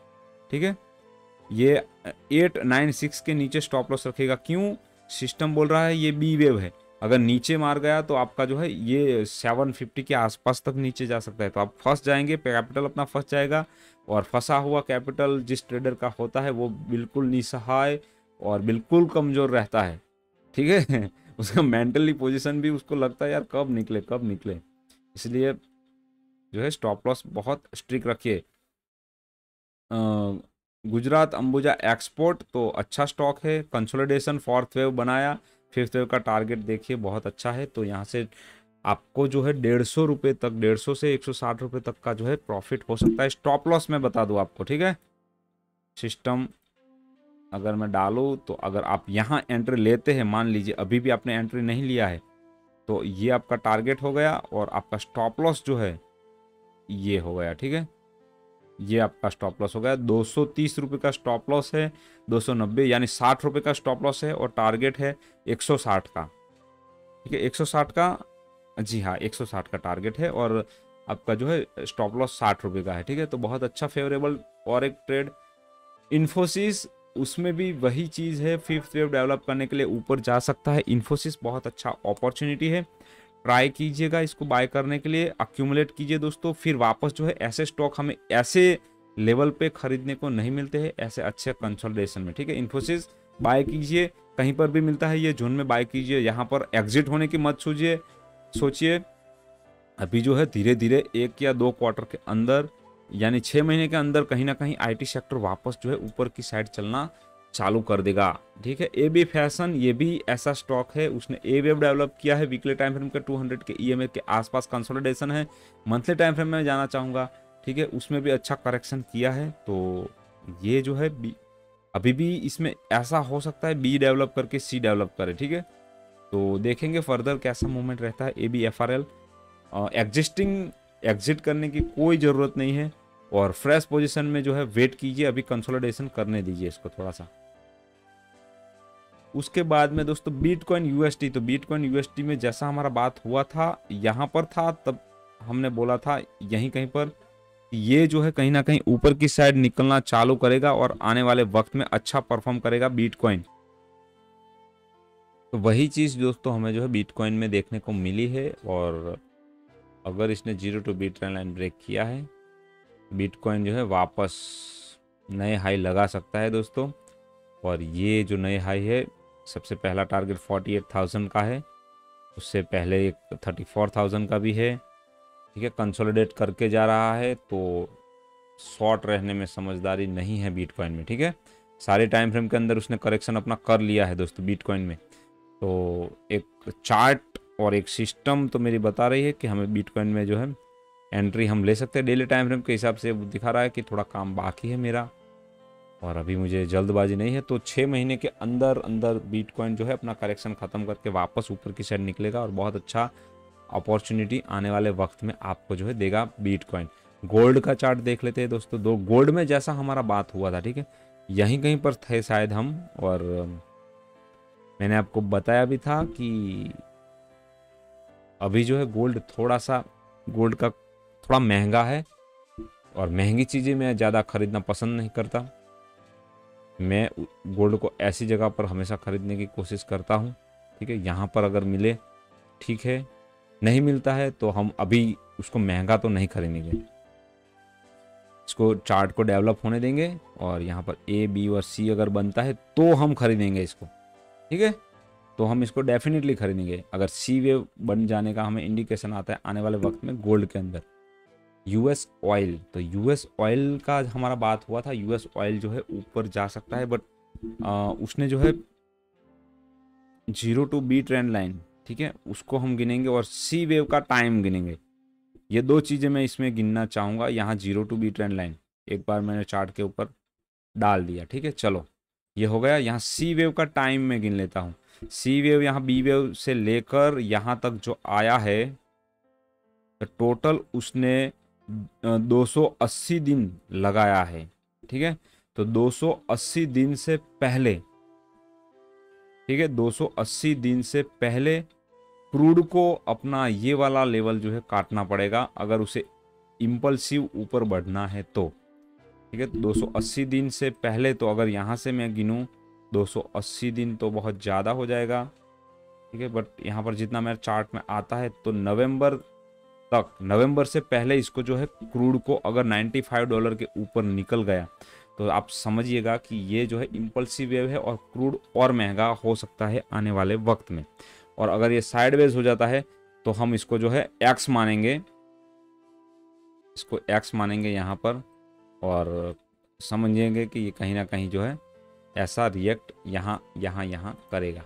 ठीक है, ये 896 के नीचे स्टॉप लॉस रखेगा। क्यों? सिस्टम बोल रहा है ये बी वेव है, अगर नीचे मार गया तो आपका जो है ये 750 के आसपास तक नीचे जा सकता है, तो आप फंस जाएंगे, कैपिटल अपना फंस जाएगा। और फंसा हुआ कैपिटल जिस ट्रेडर का होता है वो बिल्कुल निसहाय और बिल्कुल कमज़ोर रहता है, ठीक है, उसका मेंटली पोजीशन भी उसको लगता है यार कब निकले कब निकले, इसलिए जो है स्टॉप लॉस बहुत स्ट्रिक्ट रखिए। गुजरात अंबुजा एक्सपोर्ट तो अच्छा स्टॉक है, कंसोलिडेशन फोर्थ वेव बनाया, फिफ्थ वेव का टारगेट देखिए बहुत अच्छा है, तो यहाँ से आपको जो है 150 रुपये तक, 150 से 160 रुपये तक का जो है प्रॉफिट हो सकता है। स्टॉप लॉस मैं बता दूँ आपको, ठीक है, सिस्टम अगर मैं डालूँ तो अगर आप यहाँ एंट्री लेते हैं, मान लीजिए अभी भी आपने एंट्री नहीं लिया है, तो ये आपका टारगेट हो गया और आपका स्टॉप लॉस जो है ये हो गया, ठीक है, ये आपका स्टॉप लॉस हो गया। 230 रुपये का स्टॉप लॉस है, 290 यानी 60 रुपये का स्टॉप लॉस है, और टारगेट है 160 का, ठीक है, 160 का, जी हाँ 160 का टारगेट है, और आपका जो है स्टॉप लॉस 60 रुपये का है, ठीक है, तो बहुत अच्छा फेवरेबल। और एक ट्रेड इन्फोसिस, उसमें भी वही चीज़ है, फिफ्थ वेव डेवलप करने के लिए ऊपर जा सकता है, इन्फोसिस बहुत अच्छा अपॉर्चुनिटी है, ट्राई कीजिएगा इसको बाय करने के लिए, अक्यूमुलेट कीजिए दोस्तों। फिर वापस जो है ऐसे स्टॉक हमें ऐसे लेवल पे खरीदने को नहीं मिलते हैं, ऐसे अच्छे कंसोलिडेशन में, ठीक है, इन्फोसिस बाय कीजिए, कहीं पर भी मिलता है ये जोन में बाय कीजिए, यहाँ पर एग्जिट होने की मत सोचिए, अभी जो है धीरे धीरे 1 या 2 क्वार्टर के अंदर यानी 6 महीने के अंदर कहीं ना कहीं आईटी सेक्टर वापस जो है ऊपर की साइड चलना चालू कर देगा, ठीक है। ए बी फैशन, ये भी ऐसा स्टॉक है, उसने ए वेव डेवलप किया है, वीकली टाइम फ्रेम के 200 के ईएमए के आसपास कंसोलिडेशन है, मंथली टाइम फ्रेम में जाना चाहूँगा, ठीक है, उसमें भी अच्छा करेक्शन किया है, तो ये जो है बी, अभी भी इसमें ऐसा हो सकता है बी डेवलप करके सी डेवलप करे, ठीक है, तो देखेंगे फर्दर कैसा मूवमेंट रहता है। A B F R L, existing exit करने की कोई ज़रूरत नहीं है, और फ्रेश पोजीशन में जो है वेट कीजिए, अभी कंसोलिडेशन करने दीजिए इसको थोड़ा सा। उसके बाद में दोस्तों बिटकॉइन यूएसटी, तो बिटकॉइन यूएसटी में जैसा हमारा बात हुआ था, यहाँ पर था तब हमने बोला था यहीं कहीं पर ये जो है कहीं ना कहीं ऊपर की साइड निकलना चालू करेगा और आने वाले वक्त में अच्छा परफॉर्म करेगा बिटकॉइन, तो वही चीज़ दोस्तों हमें जो है बिटकॉइन में देखने को मिली है। और अगर इसने 0 to B trend line break किया है, बिटकॉइन जो है वापस नए हाई लगा सकता है दोस्तों, और ये जो नए हाई है सबसे पहला टारगेट 48,000 का है, उससे पहले एक 34,000 का भी है, ठीक है, कंसोलिडेट करके जा रहा है, तो शॉर्ट रहने में समझदारी नहीं है बिटकॉइन में, ठीक है, सारे टाइम फ्रेम के अंदर उसने करेक्शन अपना कर लिया है दोस्तों बिटकॉइन में, तो एक चार्ट और एक सिस्टम तो मेरी बता रही है कि हमें बिटकॉइन में जो है एंट्री हम ले सकते हैं। डेली टाइम फ्रेम के हिसाब से दिखा रहा है कि थोड़ा काम बाकी है मेरा और अभी मुझे जल्दबाजी नहीं है, तो 6 महीने के अंदर अंदर बिटकॉइन जो है अपना करेक्शन ख़त्म करके वापस ऊपर की साइड निकलेगा और बहुत अच्छा अपॉर्चुनिटी आने वाले वक्त में आपको जो है देगा बिटकॉइन। गोल्ड का चार्ट देख लेते हैं दोस्तों, दो गोल्ड में जैसा हमारा बात हुआ था, ठीक है, यहीं कहीं पर थे शायद हम, और मैंने आपको बताया भी था कि अभी जो है गोल्ड थोड़ा सा, गोल्ड का थोड़ा महंगा है और महंगी चीज़ें मैं ज़्यादा खरीदना पसंद नहीं करता, मैं गोल्ड को ऐसी जगह पर हमेशा खरीदने की कोशिश करता हूं, ठीक है, यहां पर अगर मिले ठीक है, नहीं मिलता है तो हम अभी उसको महंगा तो नहीं खरीदेंगे। इसको चार्ट को डेवलप होने देंगे और यहाँ पर ए बी और सी अगर बनता है तो हम खरीदेंगे इसको, ठीक है। तो हम इसको डेफिनेटली खरीदेंगे अगर सी वेव बन जाने का हमें इंडिकेशन आता है आने वाले वक्त में गोल्ड के अंदर। यूएस ऑयल, तो यूएस ऑयल का हमारा बात हुआ था, यूएस ऑयल जो है ऊपर जा सकता है बट उसने जो है 0 to B ट्रेंड लाइन, ठीक है, उसको हम गिनेंगे और सी वेव का टाइम गिनेंगे। ये दो चीज़ें मैं इसमें गिनना चाहूँगा। यहाँ 0 to B ट्रेंड लाइन एक बार मैंने चार्ट के ऊपर डाल दिया, ठीक है, चलो ये हो गया। यहाँ सी वेव का टाइम मैं गिन लेता हूँ। सी वेव यहाँ बी वेव से लेकर यहाँ तक जो आया है तो टोटल उसने 280 दिन लगाया है, ठीक है। तो 280 दिन से पहले, ठीक है, 280 दिन से पहले क्रूड को अपना ये वाला लेवल जो है काटना पड़ेगा अगर उसे इम्पल्सिव ऊपर बढ़ना है तो, ठीक है। 280 दिन से पहले, तो अगर यहाँ से मैं गिनूँ 280 दिन तो बहुत ज़्यादा हो जाएगा, ठीक है, बट यहाँ पर जितना मेरे चार्ट में आता है तो नवंबर तक, नवंबर से पहले इसको जो है क्रूड को अगर $95 के ऊपर निकल गया तो आप समझिएगा कि ये जो है इम्पल्सिव वेव है और क्रूड और महंगा हो सकता है आने वाले वक्त में। और अगर ये साइडवेज हो जाता है तो हम इसको जो है एक्स मानेंगे, इसको एक्स मानेंगे यहाँ पर, और समझेंगे कि ये कहीं ना कहीं जो है ऐसा रिएक्ट यहाँ यहाँ यहाँ करेगा।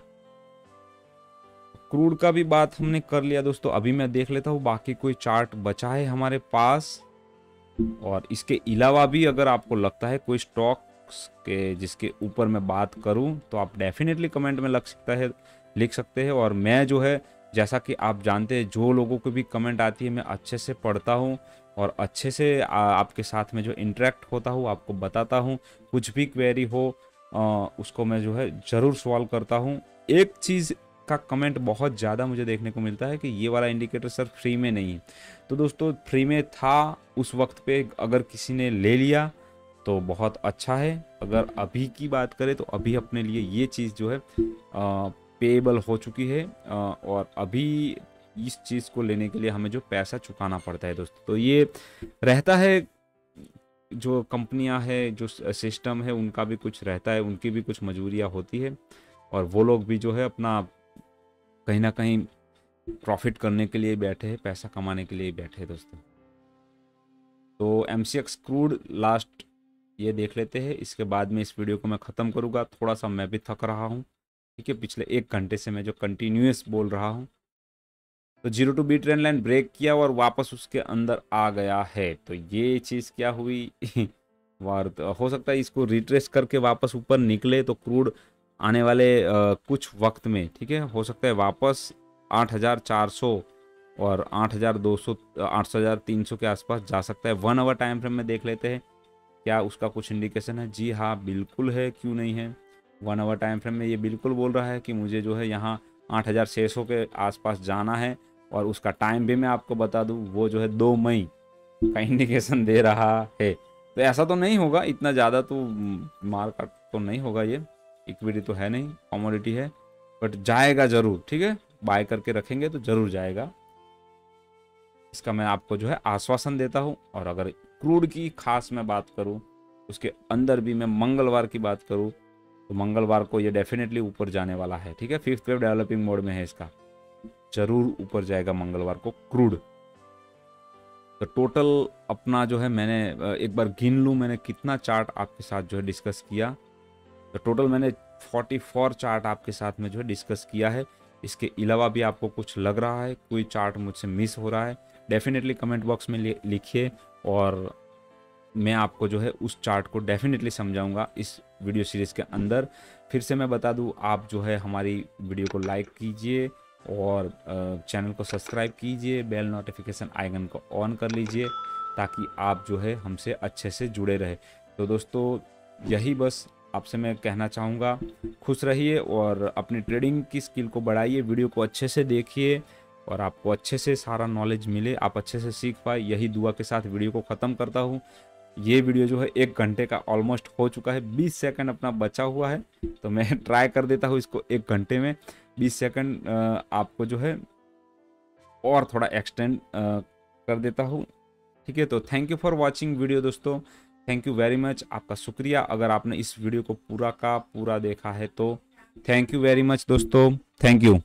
क्रूड का भी बात हमने कर लिया दोस्तों। अभी मैं देख लेता हूँ बाकी कोई चार्ट बचा है हमारे पास, और इसके अलावा भी अगर आपको लगता है कोई स्टॉक्स के जिसके ऊपर मैं बात करूँ तो आप डेफिनेटली कमेंट में लग सकता है, लिख सकते हैं। और मैं जो है जैसा कि आप जानते हैं जो लोगों को भी कमेंट आती है मैं अच्छे से पढ़ता हूँ और अच्छे से आपके साथ में जो इंटरेक्ट होता हूँ आपको बताता हूँ। कुछ भी क्वेरी हो उसको मैं जो है ज़रूर सॉल्व करता हूँ। एक चीज़ का कमेंट बहुत ज़्यादा मुझे देखने को मिलता है कि ये वाला इंडिकेटर सर फ्री में नहीं है। तो दोस्तों फ्री में था उस वक्त पे, अगर किसी ने ले लिया तो बहुत अच्छा है। अगर अभी की बात करें तो अभी अपने लिए ये चीज़ जो है पेएबल हो चुकी है और अभी इस चीज़ को लेने के लिए हमें जो पैसा चुकाना पड़ता है दोस्तों। तो ये रहता है, जो कंपनियां हैं जो सिस्टम है उनका भी कुछ रहता है, उनकी भी कुछ मजबूरियां होती है और वो लोग भी जो है अपना कहीं ना कहीं प्रॉफिट करने के लिए बैठे हैं, पैसा कमाने के लिए बैठे हैं दोस्तों। तो MCX क्रूड लास्ट ये देख लेते हैं, इसके बाद में इस वीडियो को मैं ख़त्म करूँगा। थोड़ा सा मैं भी थक रहा हूँ, ठीक है, पिछले 1 घंटे से मैं जो कंटिन्यूस बोल रहा हूँ। तो 0 to B trend line break किया और वापस उसके अंदर आ गया है, तो ये चीज़ क्या हुई वार्त हो सकता है इसको रिट्रेस करके वापस ऊपर निकले। तो क्रूड आने वाले कुछ वक्त में, ठीक है, हो सकता है वापस 8400 और 8200 8300 के आसपास जा सकता है। 1 आवर टाइम फ्रेम में देख लेते हैं क्या उसका कुछ इंडिकेशन है। जी हाँ बिल्कुल है, क्यों नहीं है। 1 आवर टाइम फ्रेम में ये बिल्कुल बोल रहा है कि मुझे जो है यहाँ 8600 के आसपास जाना है और उसका टाइम भी मैं आपको बता दूं वो जो है 2 मई का इंडिकेशन दे रहा है। तो ऐसा तो नहीं होगा, इतना ज़्यादा तो मार्केट तो नहीं होगा, ये इक्विटी तो है नहीं, कमोडिटी है, बट जाएगा ज़रूर, ठीक है, बाय करके रखेंगे तो ज़रूर जाएगा, इसका मैं आपको जो है आश्वासन देता हूँ। और अगर क्रूड की खास मैं बात करूँ, उसके अंदर भी मैं मंगलवार की बात करूँ तो मंगलवार को ये डेफिनेटली ऊपर जाने वाला है, ठीक है। 5th वेव डेवलपिंग मोड में है, इसका जरूर ऊपर जाएगा मंगलवार को क्रूड। तो टोटल अपना जो है मैंने एक बार गिन लूँ मैंने कितना चार्ट आपके साथ जो है डिस्कस किया। तो टोटल मैंने 44 चार्ट आपके साथ में जो है डिस्कस किया है। इसके अलावा भी आपको कुछ लग रहा है, कोई चार्ट मुझसे मिस हो रहा है, डेफिनेटली कमेंट बॉक्स में लिखिए और मैं आपको जो है उस चार्ट को डेफिनेटली समझाऊंगा इस वीडियो सीरीज़ के अंदर। फिर से मैं बता दूं, आप जो है हमारी वीडियो को लाइक कीजिए और चैनल को सब्सक्राइब कीजिए, बेल नोटिफिकेशन आइकन को ऑन कर लीजिए ताकि आप जो है हमसे अच्छे से जुड़े रहे। तो दोस्तों यही बस आपसे मैं कहना चाहूँगा, खुश रहिए और अपनी ट्रेडिंग की स्किल को बढ़ाइए, वीडियो को अच्छे से देखिए और आपको अच्छे से सारा नॉलेज मिले, आप अच्छे से सीख पाए। यही दुआ के साथ वीडियो को ख़त्म करता हूँ। ये वीडियो जो है 1 घंटे का ऑलमोस्ट हो चुका है, 20 सेकंड अपना बचा हुआ है, तो मैं ट्राई कर देता हूँ इसको 1 घंटे में 20 सेकंड आपको जो है और थोड़ा एक्सटेंड कर देता हूँ ठीक है। तो thank you for watching video दोस्तों, थैंक यू वेरी मच, आपका शुक्रिया। अगर आपने इस वीडियो को पूरा का पूरा देखा है तो थैंक यू वेरी मच दोस्तों, थैंक यू।